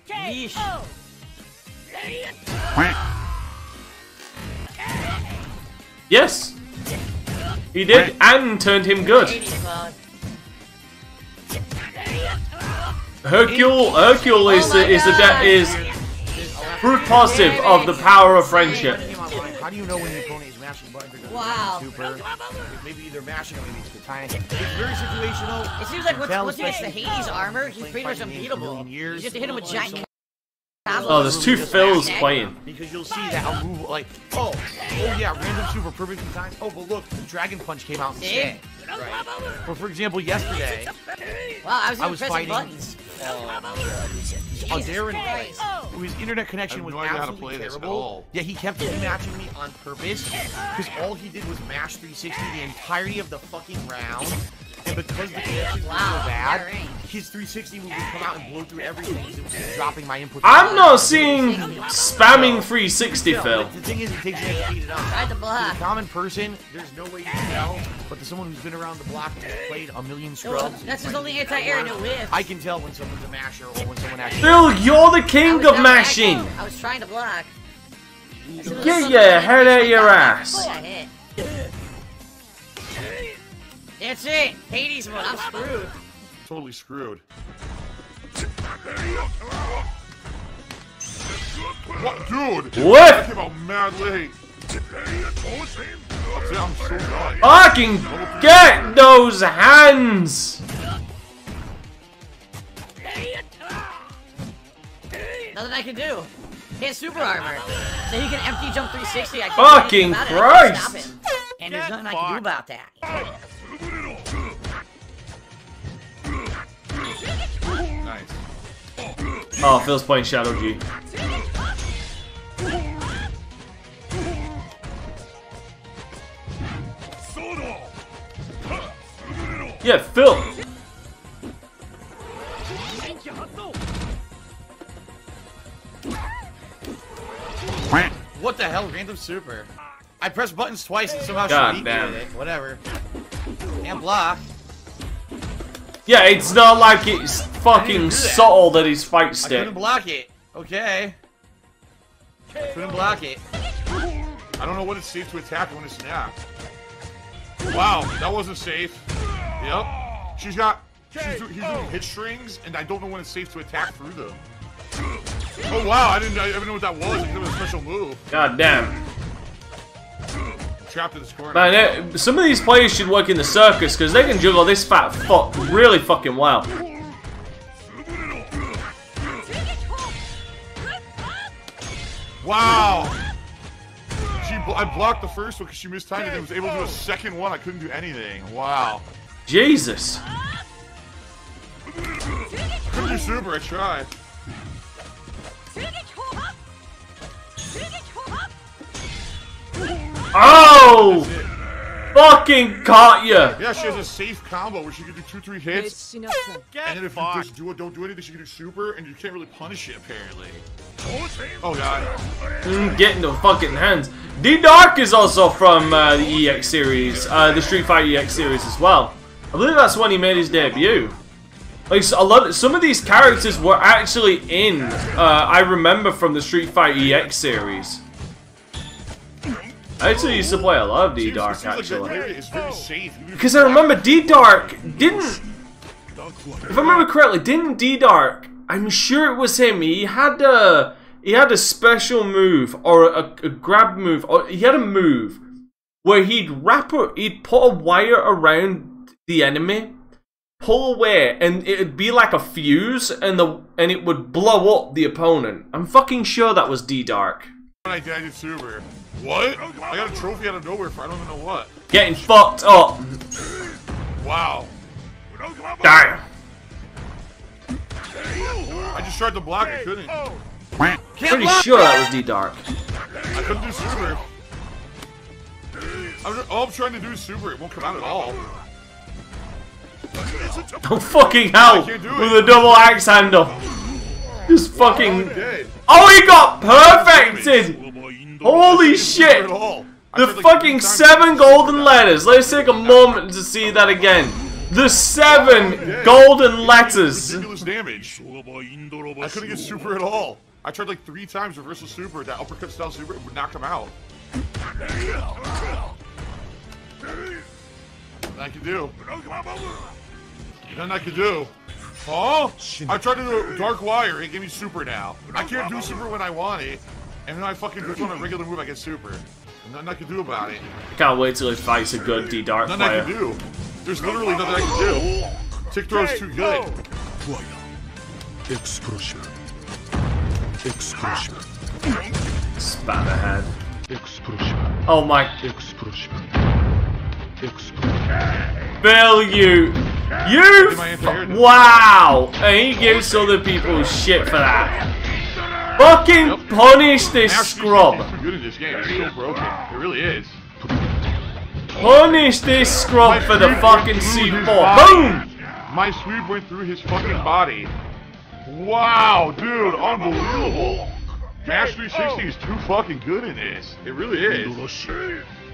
Yeesh. Yes! He did, and turned him good. Hercule, Hercule is oh the, is the de is proof positive of the power of friendship. How do you know when your opponent is mashing buttons? Wow. Super. Maybe they're mashing or maybe it's the time. It's very situational. It seems like what's, what's next to Hades' armor? He's pretty much unbeatable. You just hit him with giant. Oh, there's two Phils playing. Because you'll see that I'll move like, oh, oh yeah, random super perfect in time. Oh, but look, the dragon punch came out instead. Right. Well, for example, yesterday, wow, I was, I was fighting buttons. Uh, on Darun, whose internet connection was absolutely terrible. Yeah, he kept rematching me on purpose because all he did was mash three sixty the entirety of the fucking round. And because the connection was so bad, his three sixty would come out and blow through everything. It was dropping my input. I'm not seeing spamming three sixty, Phil. The thing is, it takes an extra beat it up. For the common person, there's no way you can tell. But to someone who's been around the block and played a million scrubs, that's his only anti-air no whiff. I can tell when someone's a masher or when someone actually. Phil, you're the king of mashing. I was trying to block. Get your head out your ass. That's it! Hades one, I'm screwed. Totally screwed. What, dude? What? I came out mad late. I'm so done. Fucking get those hands! Nothing I can do. He has super armor. So he can empty jump three sixty. I can't fucking do anything about it. I can't stop him. And there's nothing I can do about that. Nice. Oh, Phil's playing Shadow G. Yeah, Phil. What the hell, random super? I pressed buttons twice and somehow she did it. Whatever. And block. Yeah, it's not like it's fucking that. subtle that he's fight stick. I couldn't block it. Okay. I couldn't block it. I don't know what it's safe to attack when it snaps. Wow, that wasn't safe. Yep. She's got. She's doing, he's doing hit strings, and I don't know when it's safe to attack through them. Oh wow, I didn't. I didn't know what that was. I think it was a special move. God damn. Trapped in this corner. Man, some of these players should work in the circus because they can juggle this fat fuck really fucking well. Wow! She bl I blocked the first one because she mistimed it and was able to do a second one. I couldn't do anything. Wow. Jesus. I couldn't do super. I tried. No! Fucking caught you! Yeah, she has a safe combo where she can do two, three hits. And then if you just do it, don't do anything, she can do super, and you can't really punish it, apparently. Oh, God. Mm, getting the fucking hands. D-Dark is also from uh, the E X series, uh, the Street Fighter E X series as well. I believe that's when he made his debut. Like, a lot of, some of these characters were actually in, uh, I remember from the Street Fighter E X series. I actually used to play a lot of D-Dark, actually. Because I remember D-Dark didn't... If I remember correctly, didn't D-Dark... I'm sure it was him. He had a... He had a special move, or a, a grab move, or he had a move where he'd wrap a, he'd put a wire around the enemy, pull away, and it'd be like a fuse, and the and it would blow up the opponent. I'm fucking sure that was D-Dark. I did super. What? I got a trophy out of nowhere for I don't even know what. Getting fucked up. Wow. Damn. I just tried to block, I couldn't. Pretty sure that was D-Dark. I couldn't do super. I was, all I'm trying to do is super. It won't come out at all. Oh fucking hell! With a double axe handle. Just fucking. Oh, he got perfected! Holy shit! The fucking seven golden letters. Let's take a moment to see that again. The seven golden letters. Ridiculous damage. I couldn't get super at all. I tried like three times reversal super. That uppercut style super would knock him out. Nothing I can do. Nothing I can do. Oh! I tried to do a dark wire, it gave me super now. I can't do super when I want it, and then I fucking just want a regular move, I get super. Nothing I can do about it. I can't wait till he fights a good D-Dark player. Nothing I can do. There's literally nothing I can do. Tick throw's too good. Excruciating. Excruciating. Spat ahead. Excruciating. Oh my. Excruciating. Excruciating. Bill, you. You wow! And he gives other people shit for that. Fucking yep. Punish this scrub. This game. It's so broken. It really is. Punish this scrub my for the fucking C four. Boom! My sweep went through his fucking body. Wow, dude, unbelievable. Mash three sixty is too fucking good in this. It really is.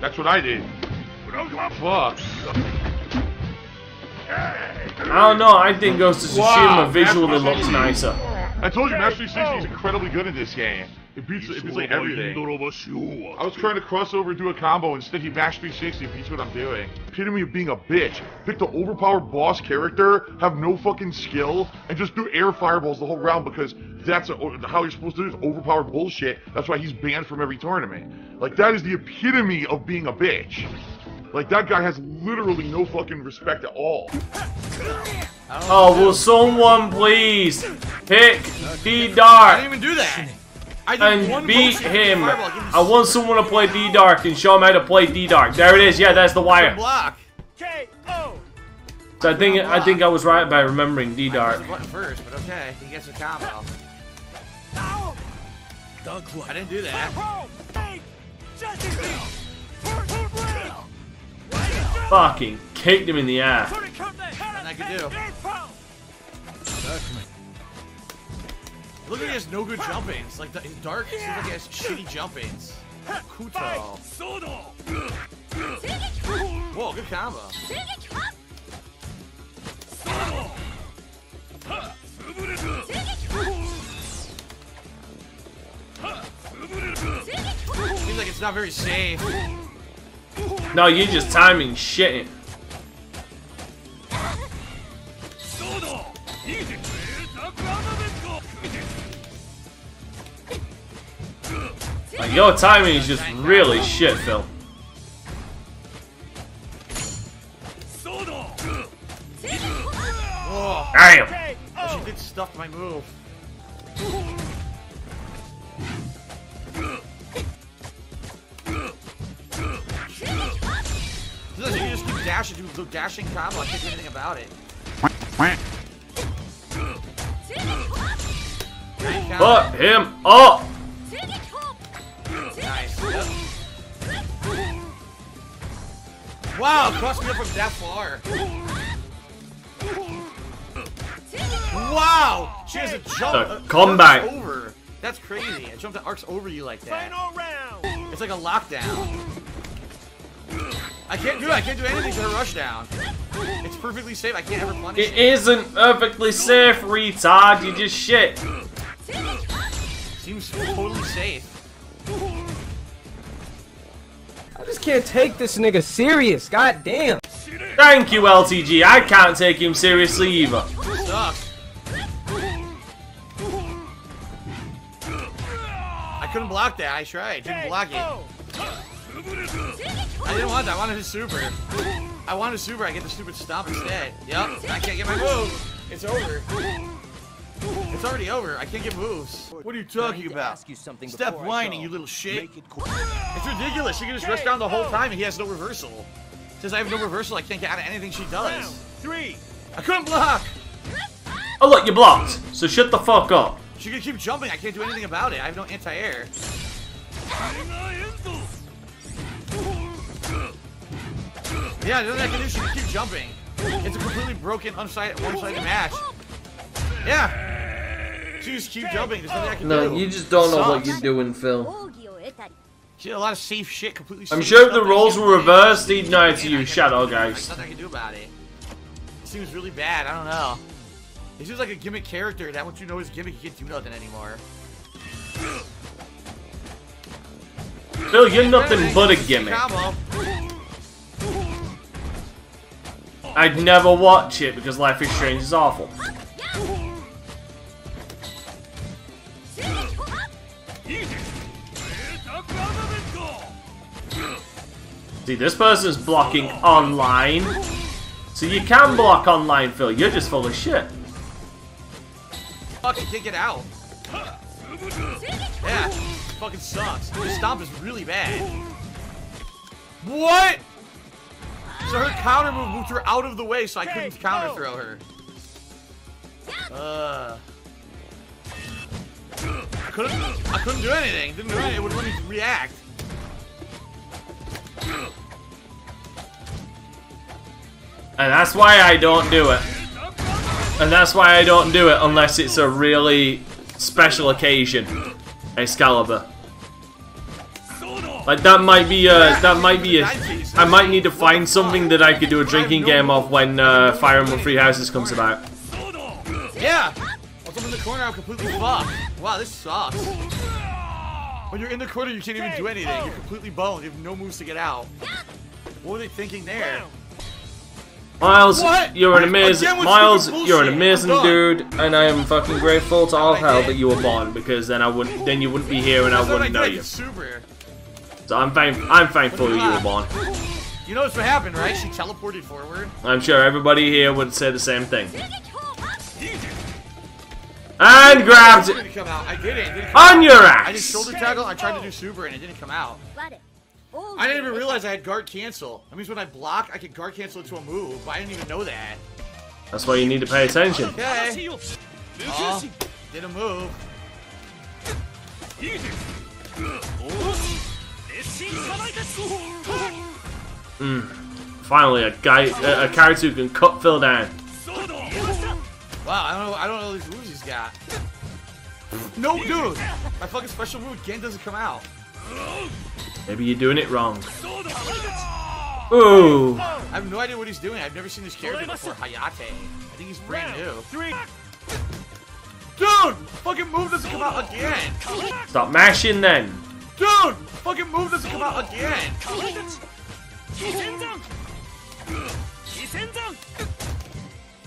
That's what I did. Fuck. I don't know, I think Ghost of Tsushima visually looks nicer. I told you, Master three sixty is incredibly good in this game. It beats, it beats like everything. I was trying to cross over and do a combo, instead he mashed three sixty and beats what I'm doing. Epitome of being a bitch. Pick the overpowered boss character, have no fucking skill, and just do air fireballs the whole round because that's a, how you're supposed to do is overpowered bullshit. That's why he's banned from every tournament. Like, that is the epitome of being a bitch. Like, that guy has literally no fucking respect at all. Oh, will someone please pick D-Dark? I didn't even do that. I did and one beat him. I want someone to play D-Dark and show him how to play D-Dark. There it is. Yeah, that's the wire. Block. K O. So I think I think I was right by remembering D-Dark. First, but okay, he gets a combo. I didn't do that. Fucking kicked him in the ass. I can do. Look at his no good jumpings. Like the, his dark seems like he has shitty jumpings. Kuto. Whoa, good combo. Seems like it's not very safe. No, you're just timing shit. Like, your timing is just really shit, Phil. Oh, damn! She did stuff my move. Dash and do dashing combo. I can't do anything about it. Put him up. Nice. Yep. Wow, crossed me up from that far. Wow! She has a jump. Uh, combat. That's over. That's crazy. A jump that arcs over you like that. It's like a lockdown. I can't do it. I can't do anything to her rush down. It's perfectly safe. I can't ever punish it. It isn't perfectly safe, retard. You just shit. Seems totally safe. I just can't take this nigga serious. God damn. Thank you, L T G. I can't take him seriously either. Sucks. I couldn't block that. I tried. Didn't block it. I didn't want that, I wanted his super. I wanted a super, I get the stupid stomp instead. Yep, I can't get my move. It's over. It's already over, I can't get moves. What are you talking about? Step whining, you little shit. It's ridiculous, she can just rush down the whole time and he has no reversal. Since I have no reversal, I can't get out of anything she does. Three. I couldn't block! Oh look, you blocked, so shut the fuck up. She can keep jumping, I can't do anything about it. I have no anti-air. Yeah, the other thing I can do, she can keep jumping. It's a completely broken, one-sided match. Yeah. She just keep jumping. There's nothing I can no, do. No, you just don't know Sucks. What you're doing, Phil. She did a lot of safe shit. Completely. I'm safe. Sure if the roles were reversed, he'd know to you, Shadow guys. There's nothing I can do about it. It seems really bad. I don't know. He seems like a gimmick character that once you know his gimmick, he can't do nothing anymore. Phil, you're nothing but a gimmick. I'd never watch it because Life is Strange is awful. See, this person's blocking online. So you can block online, Phil. You're just full of shit. Fucking kick it out. Yeah, fucking sucks. This stomp is really bad. What? So her counter move moved her out of the way, so I couldn't hey, counter throw her. Uh, I couldn't. I couldn't do anything. Didn't do anything. It would let me react. And that's why I don't do it. And that's why I don't do it unless it's a really special occasion, Excalibur. Like that might be a. That might be a. I might need to find something that I could do a drinking game of when uh, Fire Emblem Three Houses comes about. Yeah! Once I'm in the corner, I'm completely fucked. Wow, this sucks. When you're in the corner, you can't even do anything. You're completely boned. You have no moves to get out. What were they thinking there? Miles, what? You're an amazing Miles. You're an amazing dude, and I am fucking grateful to all hell that you were born because then I wouldn't, then you wouldn't be here, and I wouldn't know you. So I'm thankful. I'm thankful you were born. You notice what happened, right? She teleported forward. I'm sure everybody here would say the same thing. And grabbed it. It didn't come out. I did it. It didn't come on out. Your ass. I did shoulder tackle. I tried to do super, and it didn't come out. I didn't even realize I had guard cancel. That means when I block, I could guard cancel into a move. But I didn't even know that. That's why you need to pay attention. Okay. Oh, did a move. Oh. Mm. Finally, a guy, a, a character who can cut Phil down. Wow, I don't know, I don't know these moves he's got. No, dude, my fucking special move again doesn't come out. Maybe you're doing it wrong. Ooh. I have no idea what he's doing. I've never seen this character before, Hayate. I think he's brand new. Dude, fucking move doesn't come out again. Stop mashing then. Dude, fucking move doesn't come out again.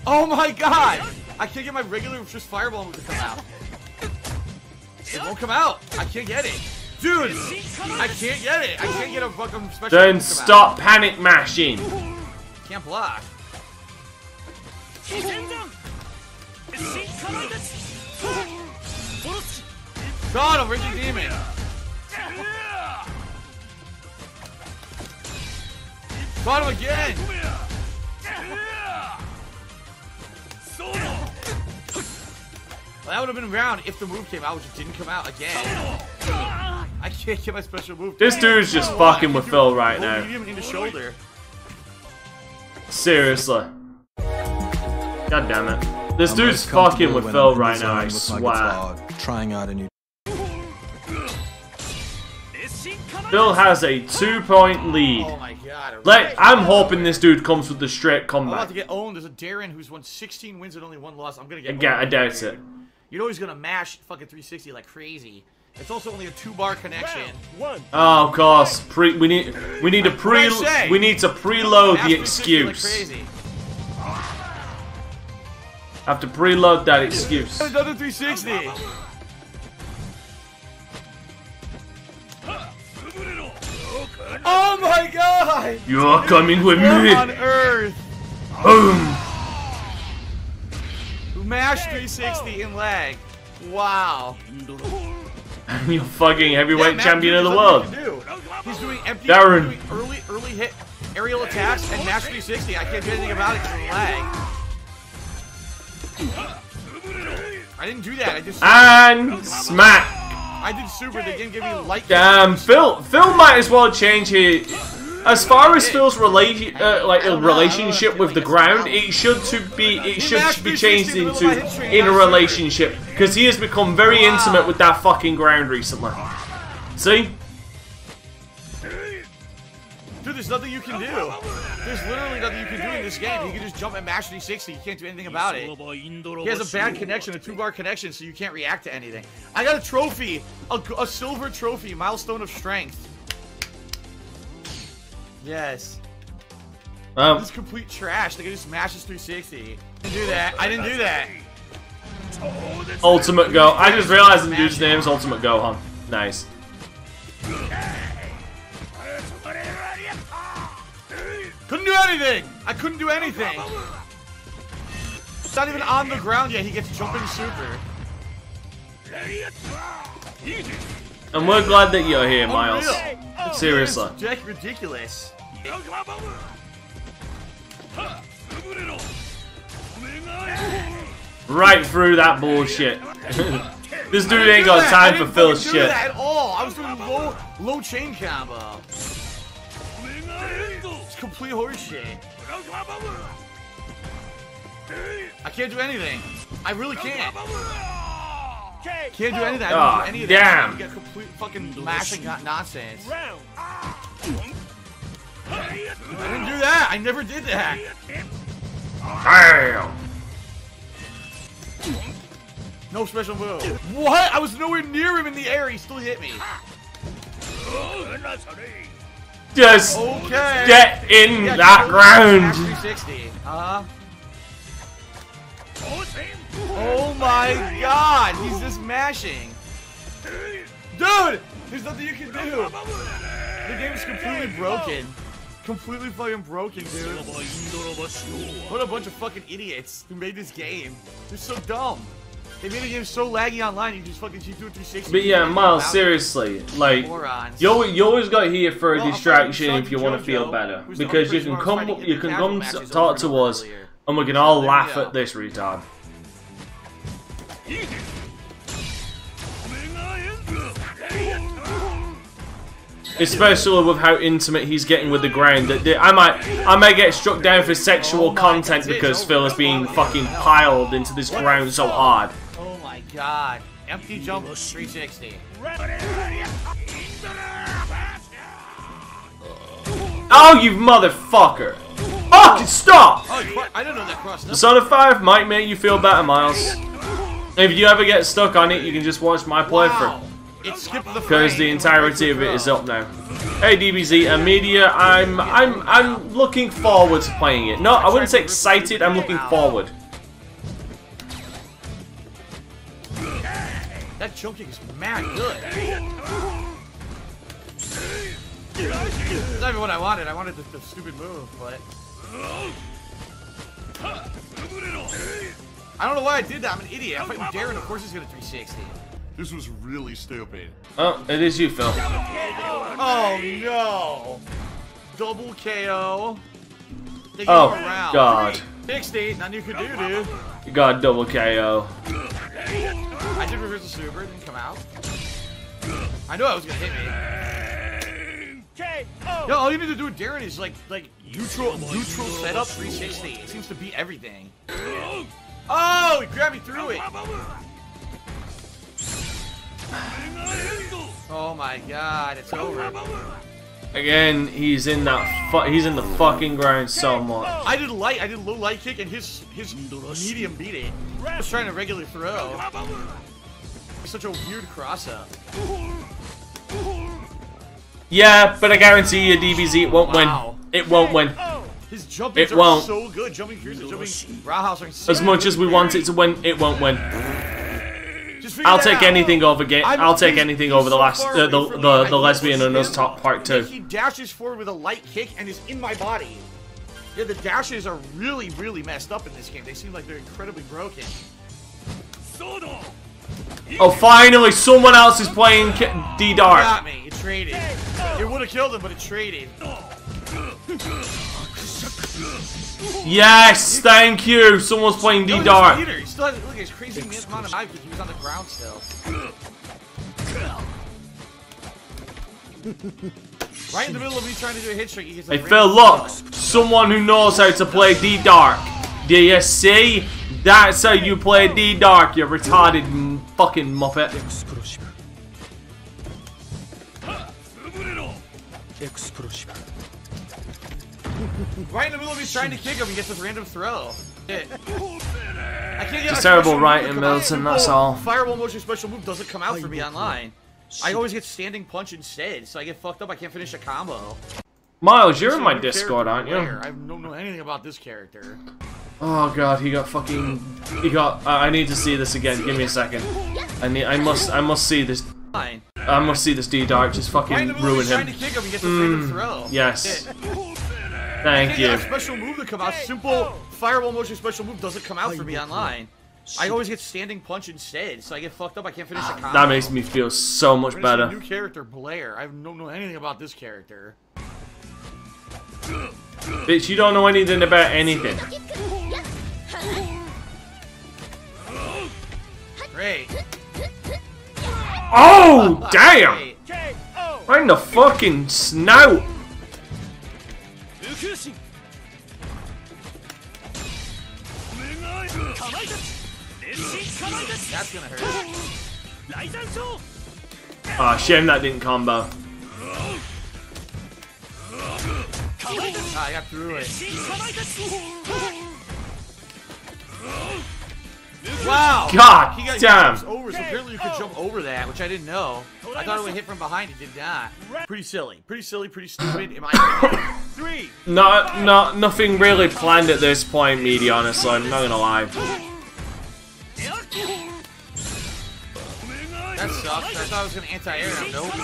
Oh my god! I can't get my regular just fireball move to come out. It won't come out. I can't get it. Dude! I can't get it. I can't get a fucking special. Then stop panic mashing. Can't block. God, I'm raging demon. Got him again! Well, that would have been round if the move came out, which it didn't come out again. I can't get my special move. This dude's just fucking with Phil right now. Medium into shoulder. Seriously. God damn it. This I'm dude's fucking with Phil right now, I swear. Like hard, trying out a new Phil has a two-point lead. Oh my God, like, I'm hoping this dude comes with the straight comeback. I'm about to get owned. There's a Darun who's won sixteen wins and only one loss. I'm gonna get Again, I doubt Darun. it. You know he's gonna mash fucking three sixty like crazy. It's also only a two-bar connection. One. Oh, of course. Pre we need we need to pre we need to preload the excuse. Have to preload that excuse. Another three sixty. Oh my God! You are coming with me. On Earth. Boom. Mash three sixty in lag. Wow. You're fucking heavyweight yeah, champion of the world. Do. He's doing empty Darun. Doing early, early hit aerial attacks and Mash three sixty. I can't do anything about it because of lag. I didn't do that. I just and smack. I did super. They didn't give me light. Damn, Phil. Phil might as well change his. As far as Phil's relation, uh, like a relationship with the ground, it should to be it should be changed into in a relationship because he has become very intimate with that fucking ground recently. See? Dude, there's nothing you can do. There's literally nothing you can do in this game. You can just jump and mash three sixty. You can't do anything about it. He has a bad connection, a two-bar connection, so you can't react to anything. I got a trophy, a, a silver trophy, milestone of strength. Yes. Um, this is complete trash. They can just mash this three sixty. I didn't do that. I didn't do that. Ultimate Go. I just realized the dude's name's Ultimate Gohan. Nice. Couldn't do anything. I couldn't do anything. It's not even on the ground yet. He gets jumping super. And we're glad that you're here, Miles. Unreal. Seriously. Jack, ridiculous. Right through that bullshit. This dude ain't got time for Phil's shit. I didn't do that at all. I was doing low, low chain combo. It's complete horseshit. I can't do anything. I really can't. Can't do anything. I oh, do anything. Damn. You get complete fucking mashing nonsense. I didn't do that. I never did that. Damn. No special move. What? I was nowhere near him in the air. He still hit me. Just okay. get in yeah, that round. three sixty. Uh-huh. Oh my God, he's just mashing. Dude, there's nothing you can do. The game is completely broken. Completely fucking broken, dude. What a bunch of fucking idiots who made this game. They're so dumb. They made the game so laggy online, you just fucking G two three sixty. But yeah, Miles, seriously, like, you you always got here for a distraction if you want to feel better. Because you can come, you can come talk to us, and we can all laugh at this retard. Especially with how intimate he's getting with the ground, that I might, I might get struck down for sexual content because Phil is being fucking piled into this ground so hard. Oh my God! Empty jump three sixty. Oh, you motherfucker! Fucking stop! I don't know that cross. Persona five might make you feel better, Miles. If you ever get stuck on it, you can just watch my playthrough. Because the entirety of it is up now. Hey D B Z and Media, I'm I'm I'm looking forward to playing it. No, I wouldn't say excited, I'm looking forward. That jump kick is mad good. That's not even what I wanted, I wanted the, the stupid move, but I don't know why I did that. I'm an idiot. I'm fighting Darun. Of course he's gonna three sixty. This was really stupid. Oh, it is you, Phil. Oh no! Double K O. They oh God. sixty. Nothing you could do, dude. You got double K O. I did reverse the super. It didn't come out. I knew I was gonna hit me. K O. Yo, all you need to do with Darun is like, like neutral, neutral setup three sixty. It seems to be everything. Oh, he grabbed me through it. Oh my God, it's over. Again, he's in that fu he's in the fucking ground so much. I did light, I did low light kick, and his his medium beat it. I was trying to regular throw. Such a weird cross up. Yeah, but I guarantee you, D B Z, it won't wow. win. It won't win. His jumping it are won't. so good. Jumping cruise and jumping roundhouse are so As much as we very... want it to win, it won't win. I'll take out. anything over game. I'm, I'll take anything over so the last, uh, the the, the, the, the lesbian and us top part two. He dashes forward with a light kick and is in my body. Yeah, the dashes are really, really messed up in this game. They seem like they're incredibly broken. Oh, finally, someone else is playing D-Dark. Got me. It traded. It would have killed him, but it traded. Yes, thank you. Someone's playing D-Dark. No, he still has, look at his crazy man's amount of knives because he was on the ground still. Right in the middle of me trying to do a hit trick, he gets a hey, Phil, look. Someone who knows how to play D-Dark. Do you see? That's how you play D-Dark, you retarded fucking muppet. Right in the middle of me trying to kick him, he gets this random throw. Shit. I can't get it's terrible right in Middleton, that's all. Fireball motion special move doesn't come out for me online. I always get standing punch instead, so I get fucked up, I can't finish a combo. Miles, you're in my Discord, aren't you? I don't know anything about this character. Oh God, he got fucking. He got. Uh, I need to see this again. Give me a second. I need. I must. I must see this. I must see this D-Dark just fucking ruin him. Mm, yes. Thank you. Special move to come out. Simple fireball motion special move doesn't come out for me online. I always get standing punch instead, so I get fucked up. I can't finish a combo. That makes me feel so much better. New character Blair. I don't know anything about this character. Bitch, you don't know anything about anything. Great. Oh, damn! Right in the fucking snout! That's gonna hurt. Ah, oh, shame that didn't combo. Ah, I got through it. Wow! God he got, damn! He over, so apparently you could jump over that, which I didn't know. I thought it would hit from behind. It did not. Pretty silly. Pretty silly. Pretty stupid. Am I? Three. No, no, nothing really planned at this point, Meaty. Honestly, I'm not gonna lie. That sucks. I thought I was gonna anti-air him. Nope.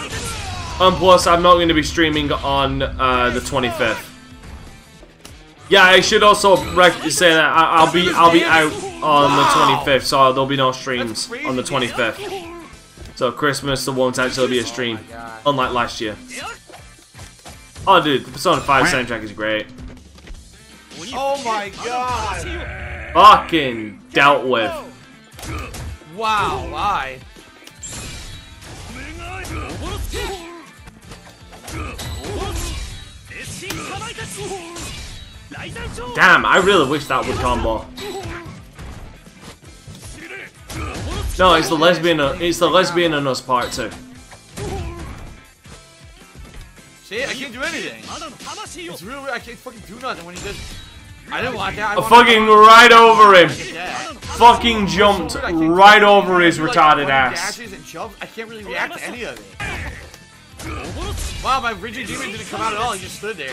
And plus, I'm not gonna be streaming on uh, the twenty-fifth. Yeah, I should also say that I I'll be I'll be out on wow. the twenty-fifth, so there'll be no streams on the twenty-fifth. So Christmas, there won't actually be a stream, oh unlike last year. Oh, dude, the Persona five soundtrack is great. Oh my God! Fucking dealt with. Wow, why? Damn, I really wish that would combo. No, it's the lesbian. It's the lesbian and us part two. See, I can't do anything. It's real. I can't fucking do nothing when he does. I didn't want that. I fucking right over him. Fucking jumped right over his retarded ass. I can't really react to any of it. Wow, my rigid demon didn't come out at all. He just stood there.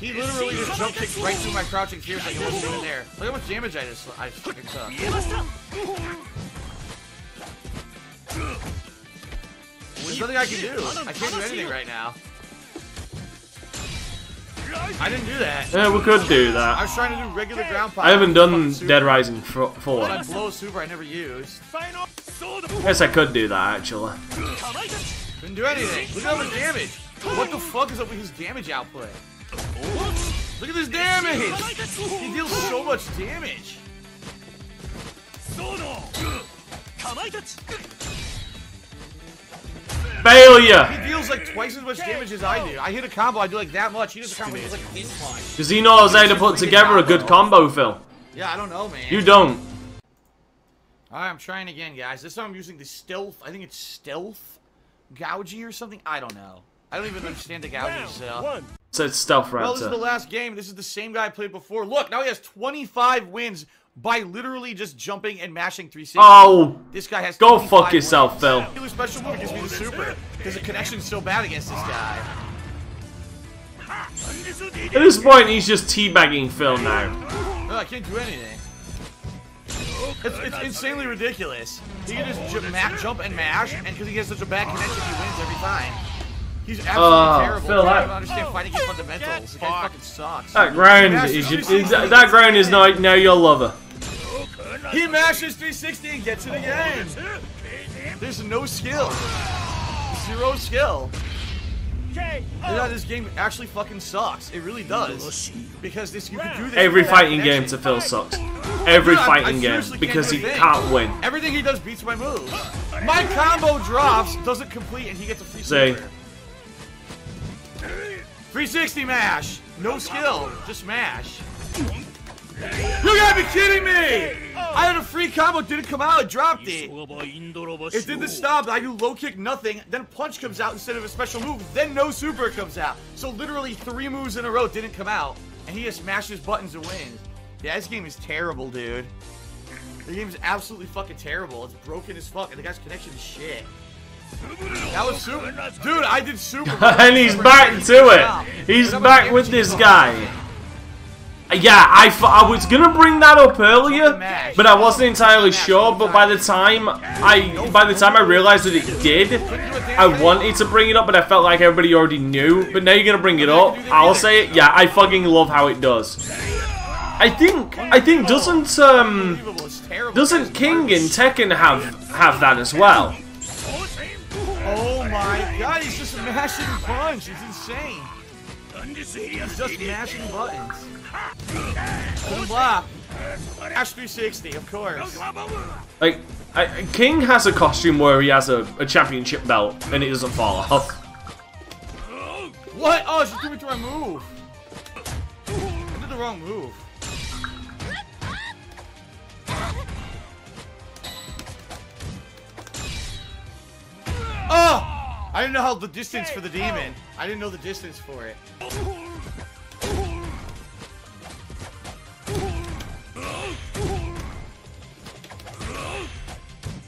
He literally just jump kicked right through my crouching gears like it wasn't even there. Look how much damage I just I fucking took. There's nothing I can do. I can't do anything right now. I didn't do that. Yeah, we could do that. I was trying to do regular ground power. I haven't done Dead Rising four. I blow super I never used. Guess I could do that actually. Didn't do anything. Look at all the damage. What the fuck is up with his damage output? Look at this damage! He deals so much damage! Failure! He deals twice as much damage as I do. I hit a combo, I do like that much. He does a combo, he does like incline. Because he knows how to put together a good combo, Phil. Yeah, I don't know, man. You don't. Alright, I'm trying again, guys. This time I'm using the stealth. I think it's stealth Gougy or something. I don't know. I don't even understand the Gougy stuff. So it's stealth raptor. Well, this is the last game. This is the same guy I played before. Look, now he has twenty-five wins by literally just jumping and mashing three sixty. Oh, this guy has go fuck wins. Yourself, Phil. His special move gives me the super because the connection's so bad against this guy. At this point, he's just teabagging Phil now. No, I can't do anything. It's, it's insanely ridiculous. He can just jump and mash, and because he has such a bad connection, he wins every time. He's absolutely uh, terrible. Phil, I don't understand fighting his fundamentals. This guy fucking sucks. That ground is your, is, that ground is now now your lover. He mashes three sixty and gets it again. There's no skill. Zero skill. You know, this game actually fucking sucks. It really does. Because this you can do this. Every fighting game to Phil sucks. Every yeah, fighting game because he can't win. Everything he does beats my move. My combo drops, doesn't complete, and he gets a free super. three sixty mash. No skill, just mash. You gotta be kidding me! I had a free combo, didn't come out, I dropped it. It didn't stop, I do low kick nothing, then punch comes out instead of a special move, then no super comes out. So literally three moves in a row didn't come out, and he just mashes buttons to win. Yeah, this game is terrible, dude. The game is absolutely fucking terrible. It's broken as fuck, and the guy's connection is shit. That was super. Dude, I did super. And he's back to it. He's back with this guy. Yeah, I, I was gonna bring that up earlier, but I wasn't entirely sure. But by the time I by the time I realized that it did, I wanted to bring it up, but I felt like everybody already knew. But now you're gonna bring it up. I'll say it. Yeah, I fucking love how it does. I think I think doesn't um doesn't King in Tekken have have that as well? Oh my god, he's just mashing buttons. It's insane. He's just mashing buttons. Blah. Ash three sixty, of course. Like, I, King has a costume where he has a, a championship belt and it doesn't fall off. What? Oh, she threw me to my move. I did the wrong move. Oh! I didn't know how the distance for the demon. I didn't know the distance for it.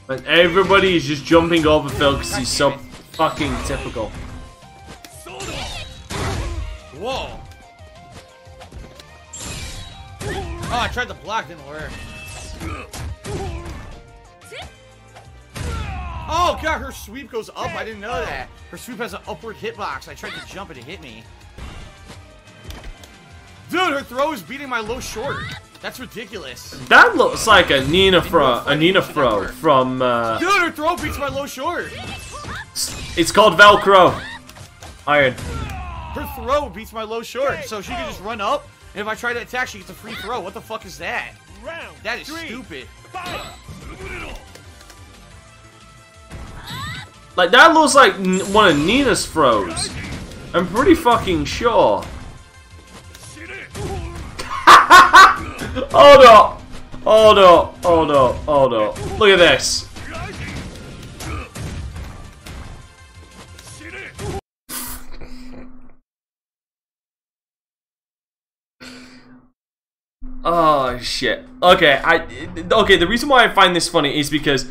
But everybody is just jumping over Phil because he's so fucking typical. Whoa! Oh, I tried to block, didn't work. Oh god, her sweep goes up. I didn't know that. Her sweep has an upward hitbox. I tried to jump and it hit me. Dude, her throw is beating my low short. That's ridiculous. That looks like a Nina throw, a Nina throw from. Uh, Dude, her throw beats my low short. It's called Velcro. Iron. Her throw beats my low short, so she can just run up. And if I try to attack, she gets a free throw. What the fuck is that? That is stupid. Like, that looks like one of Nina's throws. I'm pretty fucking sure. Hold up! Hold up! Hold up! Hold up! Look at this! Oh shit! Okay, I okay. The reason why I find this funny is because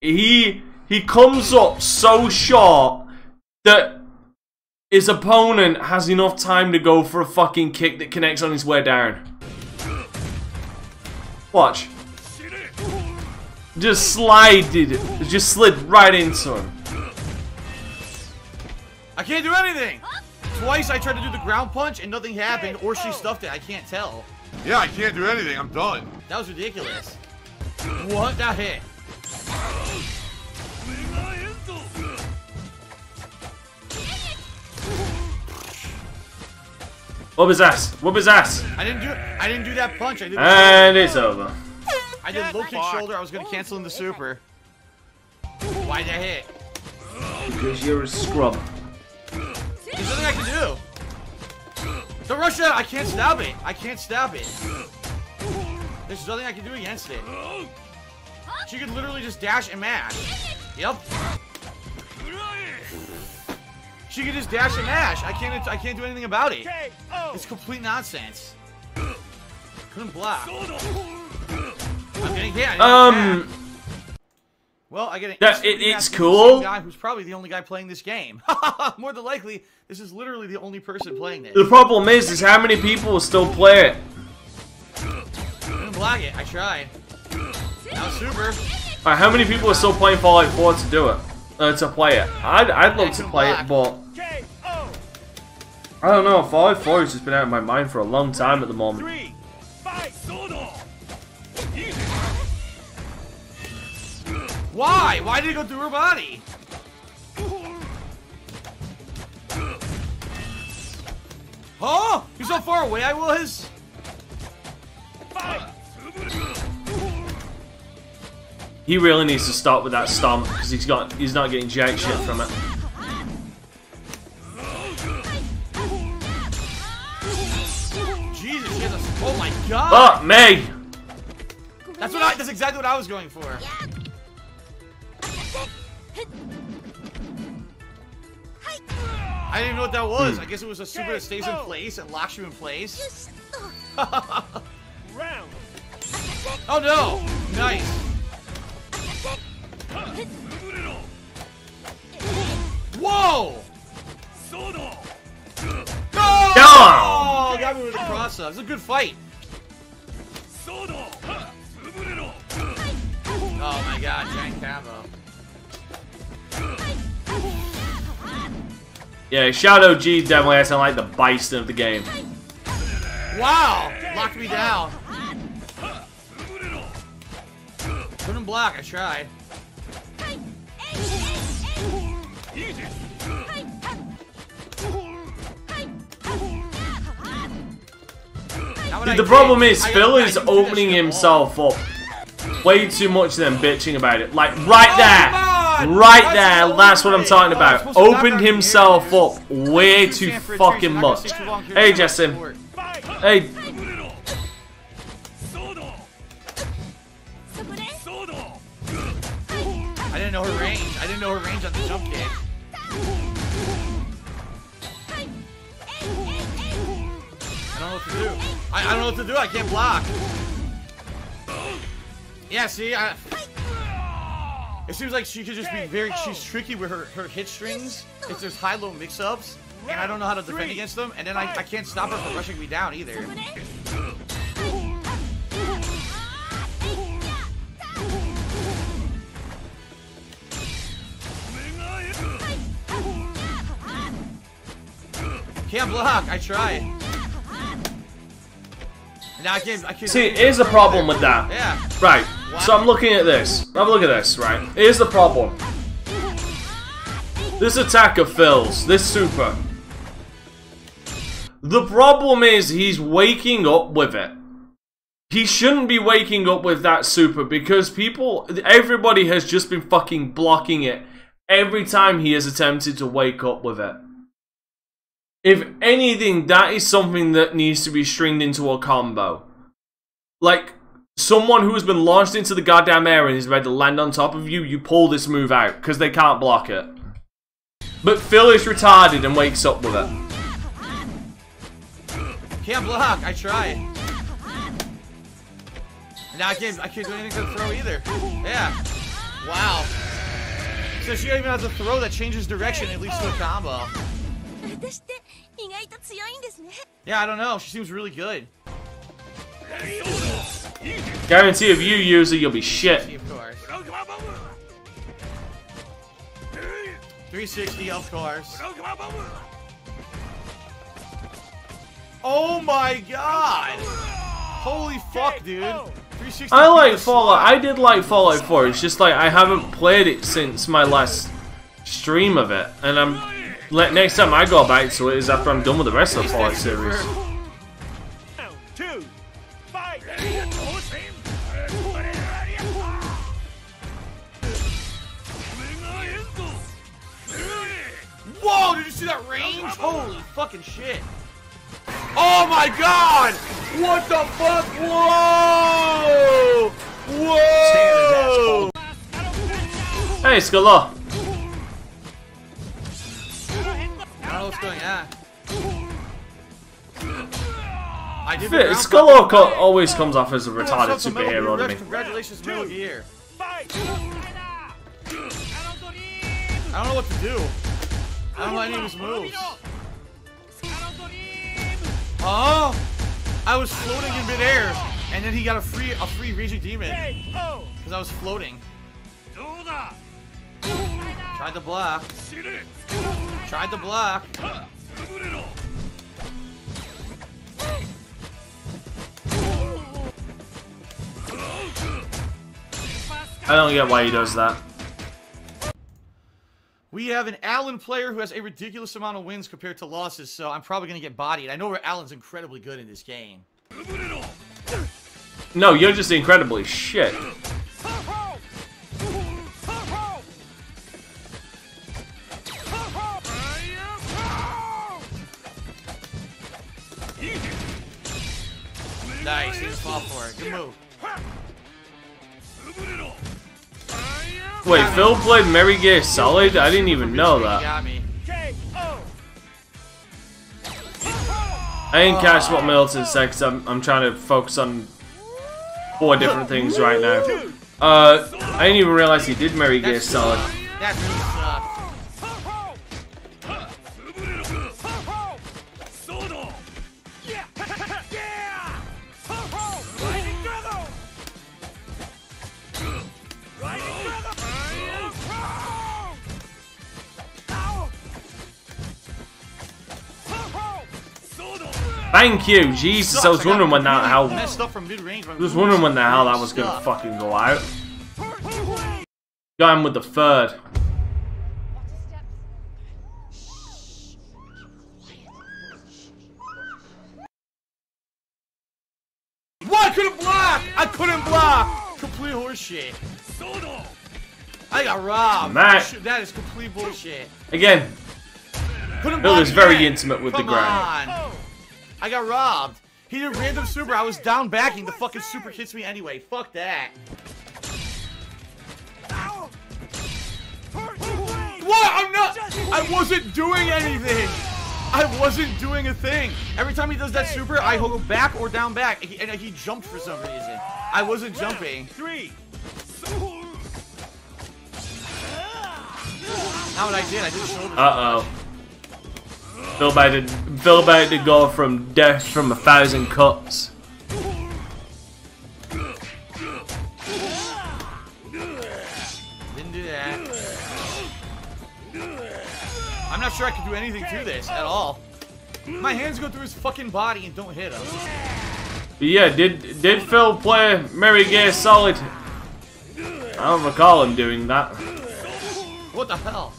he. He comes up so short that his opponent has enough time to go for a fucking kick that connects on his way down. Watch. Just slided. Just slid right into him. I can't do anything! Twice I tried to do the ground punch and nothing happened, or she stuffed it. I can't tell. Yeah, I can't do anything. I'm done. That was ridiculous. What? That hit. Whoop his ass! Whoop his ass! I didn't do I didn't do that punch. I did and it's over. I did low kick shoulder. I was gonna cancel in the super. Why'd that hit? Because you're a scrub. There's nothing I can do. Don't rush that. I can't stab it. I can't stab it. There's nothing I can do against it. She could literally just dash and mash. Yep. She could just dash and mash. I can't. I can't do anything about it. It's complete nonsense. Couldn't block. I'm getting hit. Um. Well, I get it. That, it it's cool. Guy who's probably the only guy playing this game. More than likely, this is literally the only person playing this. The problem is, is how many people will still play it. Couldn't block it. I tried. Now super. Alright, how many people are still playing Fallout four to do it? Uh, to play it. I'd, I'd love to play it, but... I don't know, Fallout four has just been out of my mind for a long time at the moment. Why? Why did it go through her body? Oh! You're so far away I was! He really needs to start with that stomp because he's got he's not getting jack shit from it. Jesus, she has a, oh my god! Fuck me! That's what I that's exactly what I was going for. I didn't even know what that was. Hmm. I guess it was a super that stays in place and locks you in place. Oh no! Nice. Whoa! No! Oh, got me with a cross up. It was a good fight. Oh my god, giant combo. Yeah, Shadow G definitely has to like the bison of the game. Wow! Locked me down. Couldn't block, I tried. Dude, the problem is, Phil is opening himself up way too much then bitching about it. Like, right there! Right there! That's what I'm talking about. Opened himself up way too fucking much. Hey, Justin. Hey. I didn't know her range. I didn't know her range on the jump kick. I don't know what to do. I, I don't know what to do. I can't block. Yeah, see, I... It seems like she could just be very... She's tricky with her, her hit strings. If there's high-low mix-ups, and I don't know how to defend against them, and then I, I can't stop her from rushing me down either. Can't block. I tried. Now I can't, I can't see, here's the problem with that. Yeah. Right. Wow. So I'm looking at this. Have a look at this. Right. Here's the problem. This attack of Phil's. This super. The problem is he's waking up with it. He shouldn't be waking up with that super because people, everybody has just been fucking blocking it every time he has attempted to wake up with it. If anything, that is something that needs to be stringed into a combo. Like, someone who has been launched into the goddamn air and is ready to land on top of you, you pull this move out, because they can't block it. But Phil is retarded and wakes up with it. Can't block, I tried. Now I can't, I can't do anything to throw either. Yeah. Wow. So she even has a throw that changes direction and leads to a combo. Yeah, I don't know. She seems really good. Guarantee if you use it, you'll be shit. three sixty, of course. Oh my god! Holy fuck, dude. I like Fallout. I did like Fallout four. It's just like I haven't played it since my last stream of it, and I'm. Like, next time I go back to it is after I'm done with the rest of the Fallout series. Whoa, did you see that range? Holy fucking shit. Oh my god! What the fuck? Whoa! Whoa! Hey, Skulla. I don't know what's going on. I did Fit, Skulla co always comes off as a retarded superhero to me. Congratulations, Metal Gear. I don't know what to do. I don't know any of his moves. Oh! I was floating in midair, and then he got a free a free raging demon because I was floating. Tried to block. Tried to block. I don't get why he does that. We have an Allen player who has a ridiculous amount of wins compared to losses, so I'm probably going to get bodied. I know where Allen's incredibly good in this game. No, you're just incredibly shit. Nice, he just fought for it. Good move. Wait, got Phil me. Played Mary Gay Solid? I didn't even know that. I didn't catch what Middleton said because I'm, I'm trying to focus on four different things right now. Uh, I didn't even realize he did Mary Gay Solid. That really sucked. Thank you, Jesus. I was wondering when that how. I was wondering when the hell that was gonna fucking go out. Got him with the third. What? I couldn't block. I couldn't block. Complete horseshit. I got robbed. That, that is complete bullshit. Again, Bill is very intimate with the ground. I got robbed. He did a random super. I was down backing. The fucking super hits me anyway. Fuck that. What? I'm not. I wasn't doing anything. I wasn't doing a thing. Every time he does that super, I go back or down back. And he jumped for some reason. I wasn't jumping. Three. Not what I did. I did shoulder. Uh oh. Feel about to, feel about to go from death from a thousand cuts. Didn't do that. I'm not sure I can do anything to this at all. My hands go through his fucking body and don't hit him. But yeah, did did Phil play Mary Gay Solid? I don't recall him doing that. What the hell?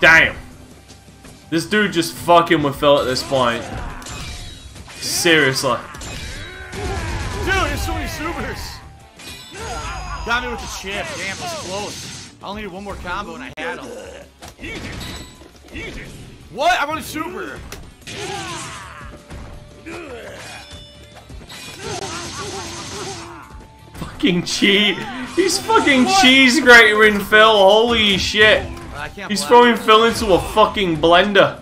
Damn. This dude just fucking with Phil at this point. Seriously. Dude, there's so many supers. Got me with the chip. Damn, it was close. I only needed one more combo and I had him. What? I want a super. Fucking cheat. He's fucking what? Cheese gratering Phil. Holy shit. He's throwing Phil into a fucking blender.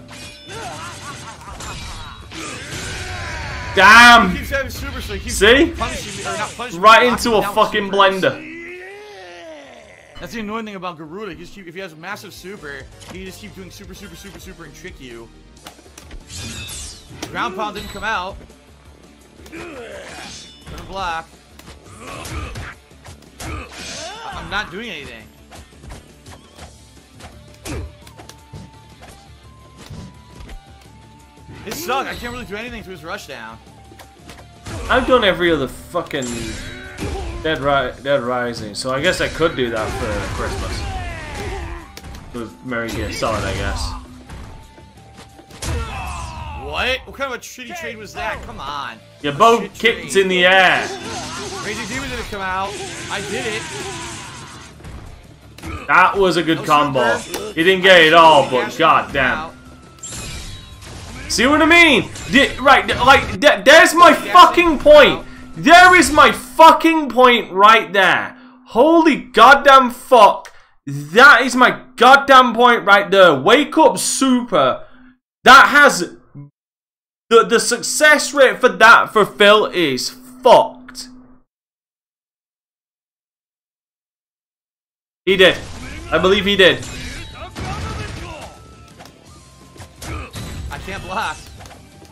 Damn! He keeps having super, so he keeps See? Punishing me, or not punishing right me, into a fucking blender. That's the annoying thing about Garuda. He just keep, if he has a massive super, he just keep doing super, super, super, super and trick you. Ground pound didn't come out. Gonna block. I'm not doing anything. It sucked. I can't really do anything to his rushdown. I've done every other fucking Dead, ri Dead Rising, so I guess I could do that for Christmas. With Mary Gay Solid, I guess. What? What kind of a shitty trade was that? Come on. You both kicked in the air. Raging Demon didn't come out. I did it. That was a good combo. He didn't get it all, but goddamn. See what I mean? Right, like, there's my fucking point. There is my fucking point right there. Holy goddamn fuck. That is my goddamn point right there. Wake up Super. That has... The, the success rate for that for Phil is fucked. He did. I believe he did. I can't block.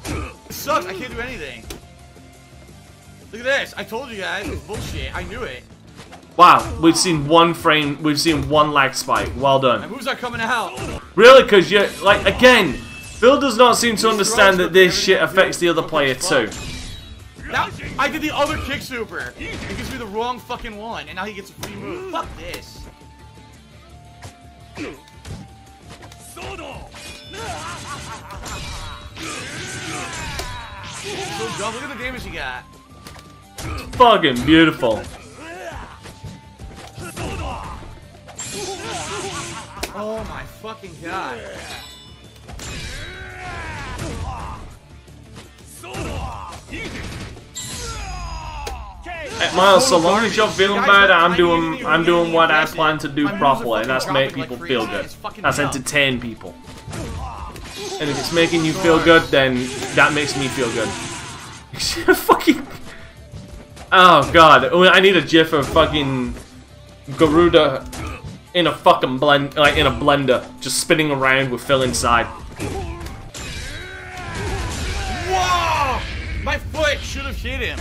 It sucks. I can't do anything. Look at this. I told you guys. It's bullshit. I knew it. Wow, we've seen one frame, we've seen one lag spike. Well done. My moves are coming out. Really? Because you're, like, again, Phil does not seem to understand that this shit affects the other player too. Now, I did the other kick super. It gives me the wrong fucking one, and now he gets a free move. Fuck this. So dumb. Look at the damage he got. Fucking beautiful. Oh my fucking god. At Miles, so long as you're feeling bad, I'm doing I'm doing what I plan to do properly, and that's make people feel good. That's entertain people. And if it's making you feel good, then that makes me feel good. Fucking... Oh god, I need a gif of fucking Garuda in a fucking blend, like in a blender, just spinning around with Phil inside. Whoa! My foot should have hit him.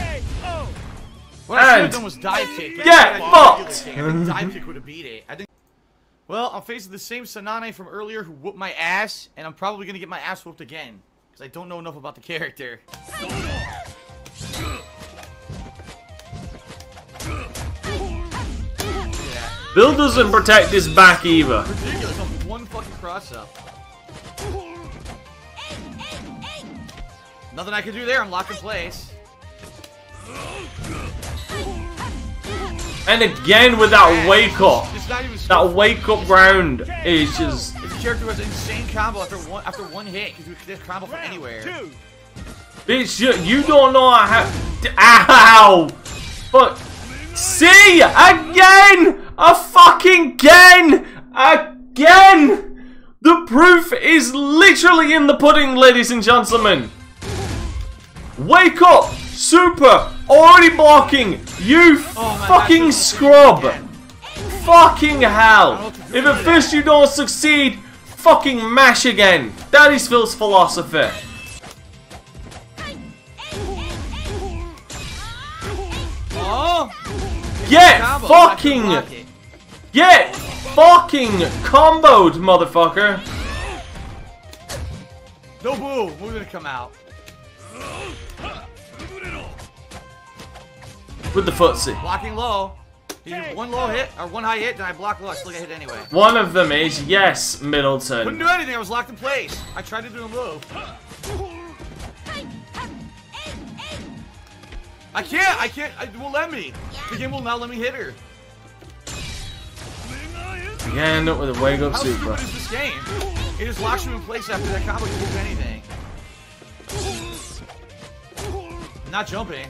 What and I should have done was dive kick. Yeah, fucked. I think dive kick would have beat it. I think. Well, I'm facing the same Sanane from earlier who whooped my ass, and I'm probably gonna get my ass whooped again because I don't know enough about the character. Bill doesn't protect his back either. Ridiculous on one fucking cross up. Nothing I can do there, I'm locked in place. And again with that yeah, wake up. It's, it's that wake up round is just... His character was an insane combo after one, after one hit. Because you could combo from anywhere. Bitch, you, you don't know how... Ow! Fuck. See? Again! A fucking again! Again! The proof is literally in the pudding, ladies and gentlemen. Wake up! Super! Already blocking! You oh, fucking scrub! Fucking hell! If at first you don't succeed, fucking mash again. That is Phil's philosophy. Oh! Get fucking, get fucking comboed, motherfucker. No boo, we're gonna come out. With the footsie. Blocking low. One low hit, or one high hit, then I block low, I still get hit anyway. One of them is, yes, Middleton. Wouldn't do anything, I was locked in place. I tried to do a move. I can't! I can't! It won't let me! The game will not let me hit her! Yeah, no, with a wake up super. How stupid is this game? It just locks you in place after that combo can do anything. I'm not jumping.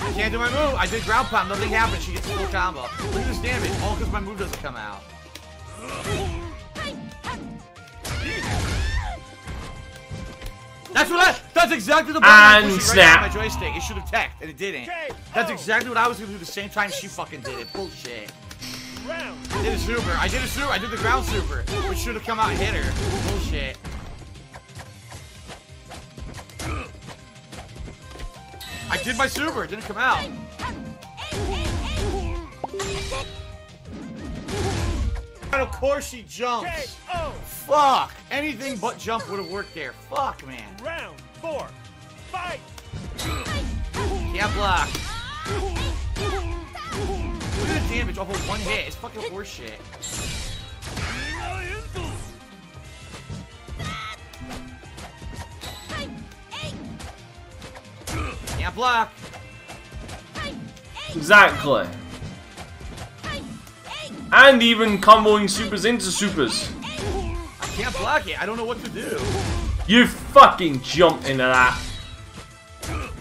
I can't do my move! I did ground pop, nothing happened, she gets the full combo. Look at this damage, all because my move doesn't come out. That's what I- That's exactly the button I pushed right on my joystick. It should have teched, and it didn't. That's exactly what I was gonna do the same time she fucking did it. Bullshit. I did a super. I did a super. I did the ground super, which should have come out and hit her. Bullshit. I did my super. It didn't come out. And of course she jumps. Fuck! Anything but jump would have worked there. Fuck, man. Round four, fight. Can't block. Look at the damage off of one hit. It's fucking horseshit. Can't block. Exactly. and even comboing supers into supers. I can't block it. I don't know what to do. You fucking jump into that.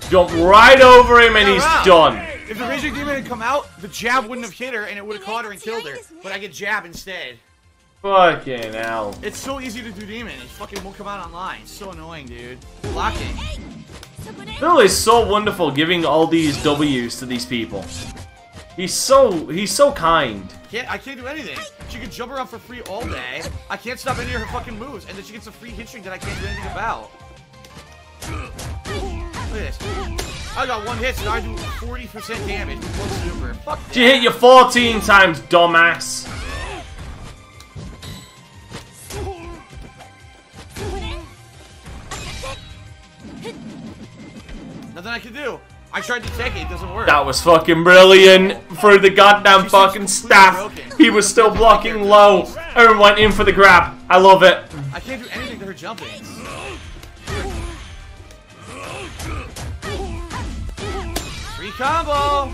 Jump right over him and he's done. If the Raging Demon had come out, the jab wouldn't have hit her and it would have caught her and killed her. But I could jab instead. Fucking hell. It's so easy to do Demon. It fucking won't come out online. It's so annoying, dude. Blocking. Phil is so wonderful giving all these W's to these people. He's so, he's so kind. Can't, I can't do anything. She can jump around for free all day. I can't stop any of her fucking moves. And then she gets a free hit string that I can't do anything about. Look at this. I got one hit, so now I do forty percent damage with one super. Fuck that. She hit you fourteen times, dumbass. Nothing I can do. I tried to take it, it doesn't work. That was fucking brilliant. Through the goddamn she fucking staff. Broken. He was still blocking low. Everyone went in for the grab. I love it. I can't do anything to her jumping. Free combo!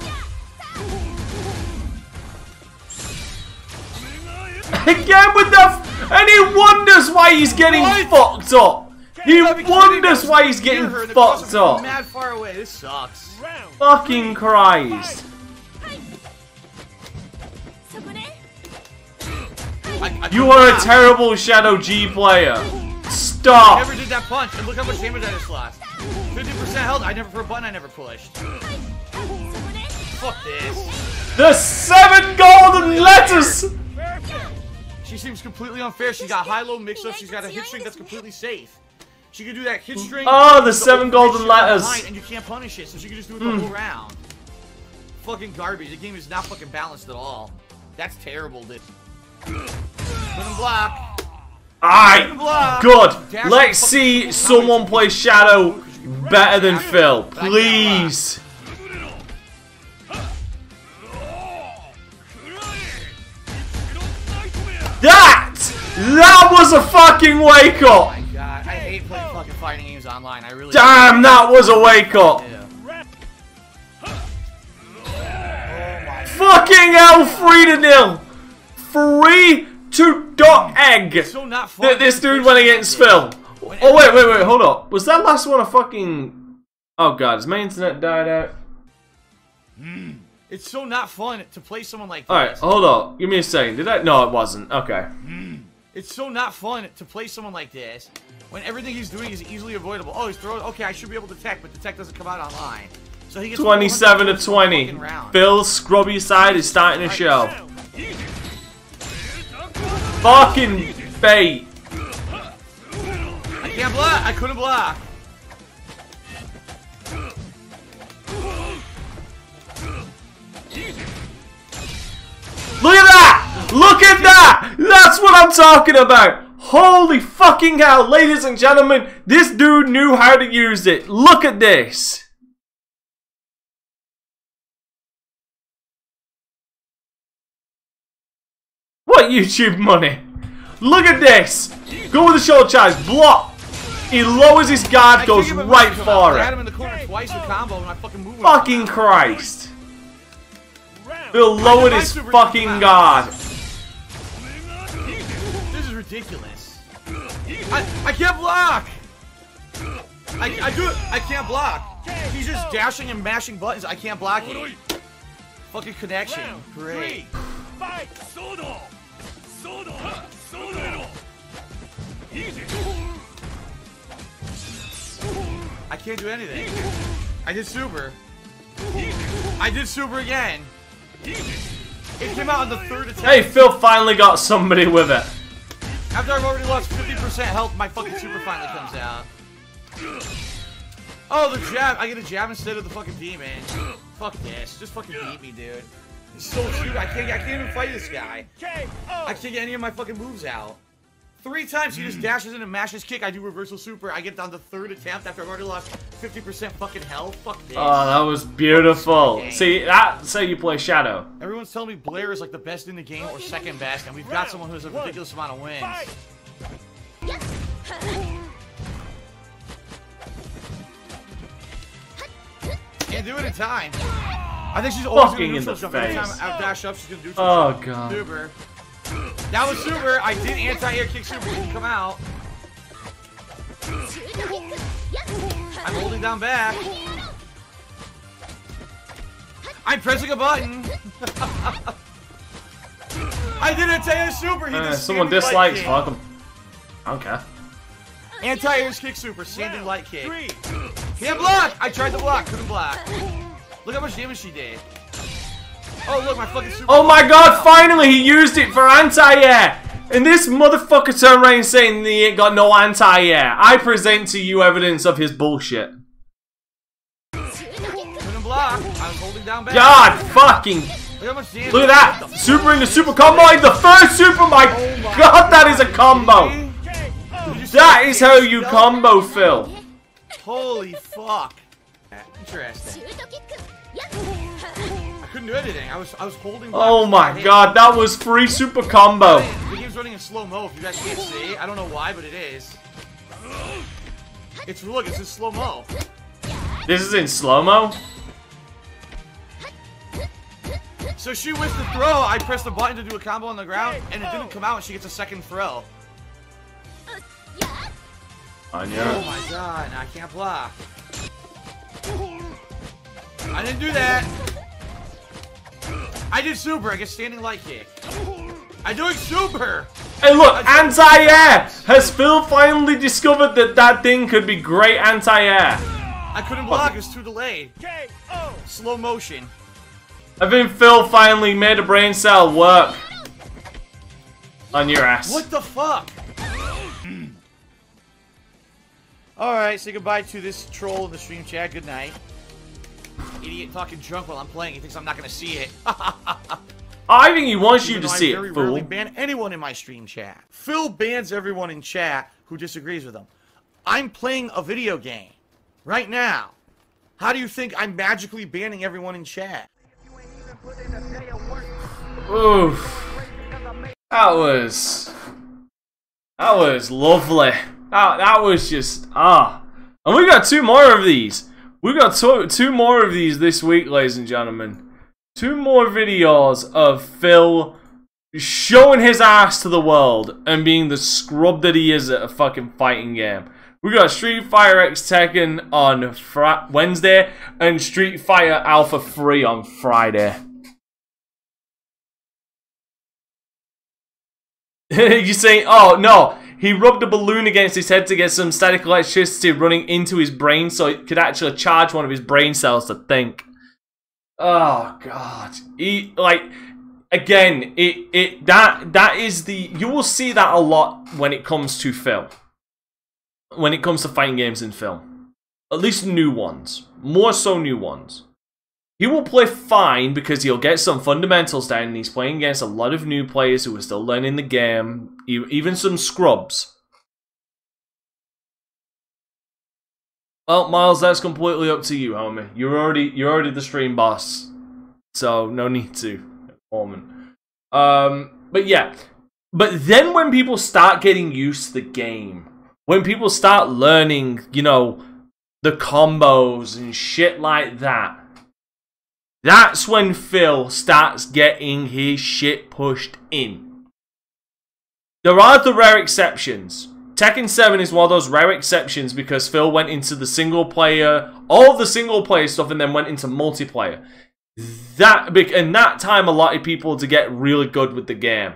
Again with the f- and he wonders why he's getting what? fucked up. He wonders why he's getting fucked up. Mad far away. This sucks. Fucking Christ. You are a terrible Shadow G player. Stop. I never did that punch, and look how much damage I just lost. fifty percent health. I never for a button I never pushed. Fuck this. The seven golden letters. She seems completely unfair. She got high-low mix-up. She's got a hit string that's completely safe. She could do that hit string. Oh, the, the seven golden letters. And you can't punish it, so she could just do it the mm. whole round. Fucking garbage. The game is not fucking balanced at all. That's terrible, dude. Couldn't block. Alright, good. Let's see someone play Shadow better than Phil. Please. That! That was a fucking wake up! I hate playing fucking fighting games online. I really damn, that was a wake up. Yeah. Oh fucking hell, three to nil, three to dot egg. So not fun. This dude went against Phil. Oh wait, wait, wait, hold up. Was that last one a fucking? Oh god, has my internet died out? Mm. It's so not fun to play someone like that. All right, hold up. Give me a second. Did I? No, it wasn't. Okay. Mm. It's so not fun to play someone like this when everything he's doing is easily avoidable. Oh, he's throwing. Okay, I should be able to tech, but the tech doesn't come out online. So he gets twenty-seven to twenty. Phil's scrubby side is starting to show. Fucking bait. I can't block. I couldn't block. Look at that! Look at that! That's what I'm talking about! Holy fucking hell, ladies and gentlemen, this dude knew how to use it. Look at this! What YouTube money? Look at this! Go with the shoulder charge, block! He lowers his guard, goes right for it. I had him in the corner twice with combo and I fucking moved him. Fucking Christ! Phil lowered his fucking guard. This is ridiculous. I, I can't block. I, I do it. I can't block. He's just dashing and mashing buttons. I can't block it. Fucking connection. Great. I can't do anything. I did super. I did super again. It came out on the third attempt. Hey, Phil finally got somebody with it. After I've already lost fifty percent health, my fucking super finally comes out. Oh, the jab. I get a jab instead of the fucking demon. Fuck this. Just fucking beat me, dude. It's so stupid. I can't, I can't even fight this guy. I can't get any of my fucking moves out. Three times he just dashes in and mashes kick. I do reversal super. I get down the third attempt after I've already lost fifty percent fucking health. Fuck this. Oh, that was beautiful. That was See, that's how you play Shadow. Everyone's telling me Blair is like the best in the game or second best, and we've got someone who has a ridiculous amount of wins. Can't do it in time. I think she's always fucking in the face. Every time I dash up, she's gonna do something. Oh god. Super. That was super. I did anti-air kick super. She can come out. I'm holding down back. I'm pressing a button. I did anti-air super. He uh, just someone dislikes. Fuck him. I don't care. Anti-air kick super. Standing light kick. Can't block. I tried to block. Couldn't block. Look how much damage she did. Oh look, my fucking super. Oh my god, finally he used it for anti-air! And this motherfucker turned around and saying he ain't got no anti-air. I present to you evidence of his bullshit. Couldn't block. I was holding down back. God fucking. Look how much damage. Look at that. Super into super combo in the first super. My, oh my god, that is a combo. That is how you combo, Phil. Holy fuck. Interesting. I couldn't do anything. I was I was holding. Oh my god, that was free super combo. The game's running in slow mo. If you guys can't see, I don't know why, but it is. It's look, it's in slow mo. This is in slow mo. So she wins the throw. I pressed the button to do a combo on the ground, and it didn't come out. And she gets a second throw. Anya. Oh my god, I can't block. I didn't do that. I did super. I get standing light kick. I'm doing super. Hey, look, anti-air. Has Phil finally discovered that that thing could be great anti-air? I couldn't block. It's too delayed. Slow motion. I think Phil finally made a brain cell work on your ass. What the fuck? All right, say goodbye to this troll in the stream chat. Good night. Idiot talking drunk while I'm playing. He thinks I'm not gonna see it. I think he wants you to see it, fool. I very rarely ban anyone in my stream chat. Phil bans everyone in chat who disagrees with him. I'm playing a video game right now. How do you think I'm magically banning everyone in chat? Oof. That was... That was lovely. That, that was just... Ah. And we got two more of these. We've got two, two more of these this week, ladies and gentlemen. Two more videos of Phil showing his ass to the world and being the scrub that he is at a fucking fighting game. We got Street Fighter X Tekken on Fra Wednesday and Street Fighter Alpha three on Friday. You say, oh no. He rubbed a balloon against his head to get some static electricity running into his brain so it could actually charge one of his brain cells to think. Oh god. He, like again, it it that that is the you will see that a lot when it comes to film. When it comes to fighting games in film. At least new ones. More so new ones. He will play fine because he'll get some fundamentals down and he's playing against a lot of new players who are still learning the game, even some scrubs. Well, Miles, that's completely up to you, homie. You're already you're already the stream boss. So no need to at the moment. Um but yeah. But then when people start getting used to the game, when people start learning, you know, the combos and shit like that. That's when Phil starts getting his shit pushed in. There are the rare exceptions. Tekken seven is one of those rare exceptions because Phil went into the single player, all the single player stuff, and then went into multiplayer. That, and that time allotted people to get really good with the game.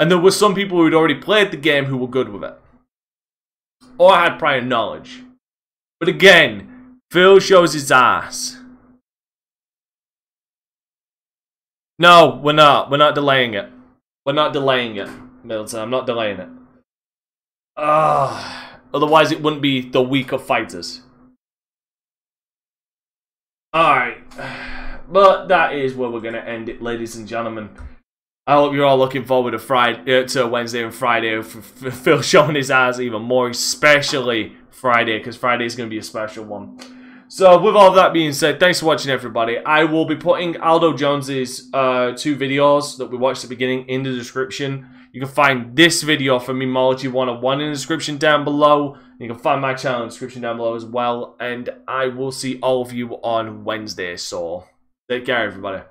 And there were some people who had already played the game who were good with it. Or had prior knowledge. But again, Phil shows his ass. No, we're not. We're not delaying it. We're not delaying it, Middleton. I'm not delaying it. Ah, otherwise it wouldn't be the week of fighters. Alright. But that is where we're going to end it, ladies and gentlemen. I hope you're all looking forward to Friday, to Wednesday and Friday for Phil showing his eyes even more, especially Friday, because Friday is going to be a special one. So, with all that being said, thanks for watching, everybody. I will be putting Aldo Jones's uh, two videos that we watched at the beginning in the description. You can find this video from Memology one oh one in the description down below. You can find my channel in the description down below as well. And I will see all of you on Wednesday, so... Take care, everybody.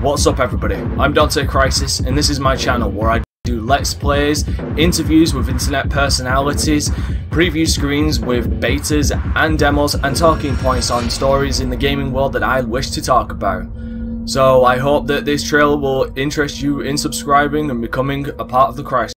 What's up, everybody? I'm Dante Crisis, and this is my channel where I do Let's Plays, interviews with internet personalities, preview screens with betas and demos, and talking points on stories in the gaming world that I wish to talk about. So I hope that this trailer will interest you in subscribing and becoming a part of the Crisis.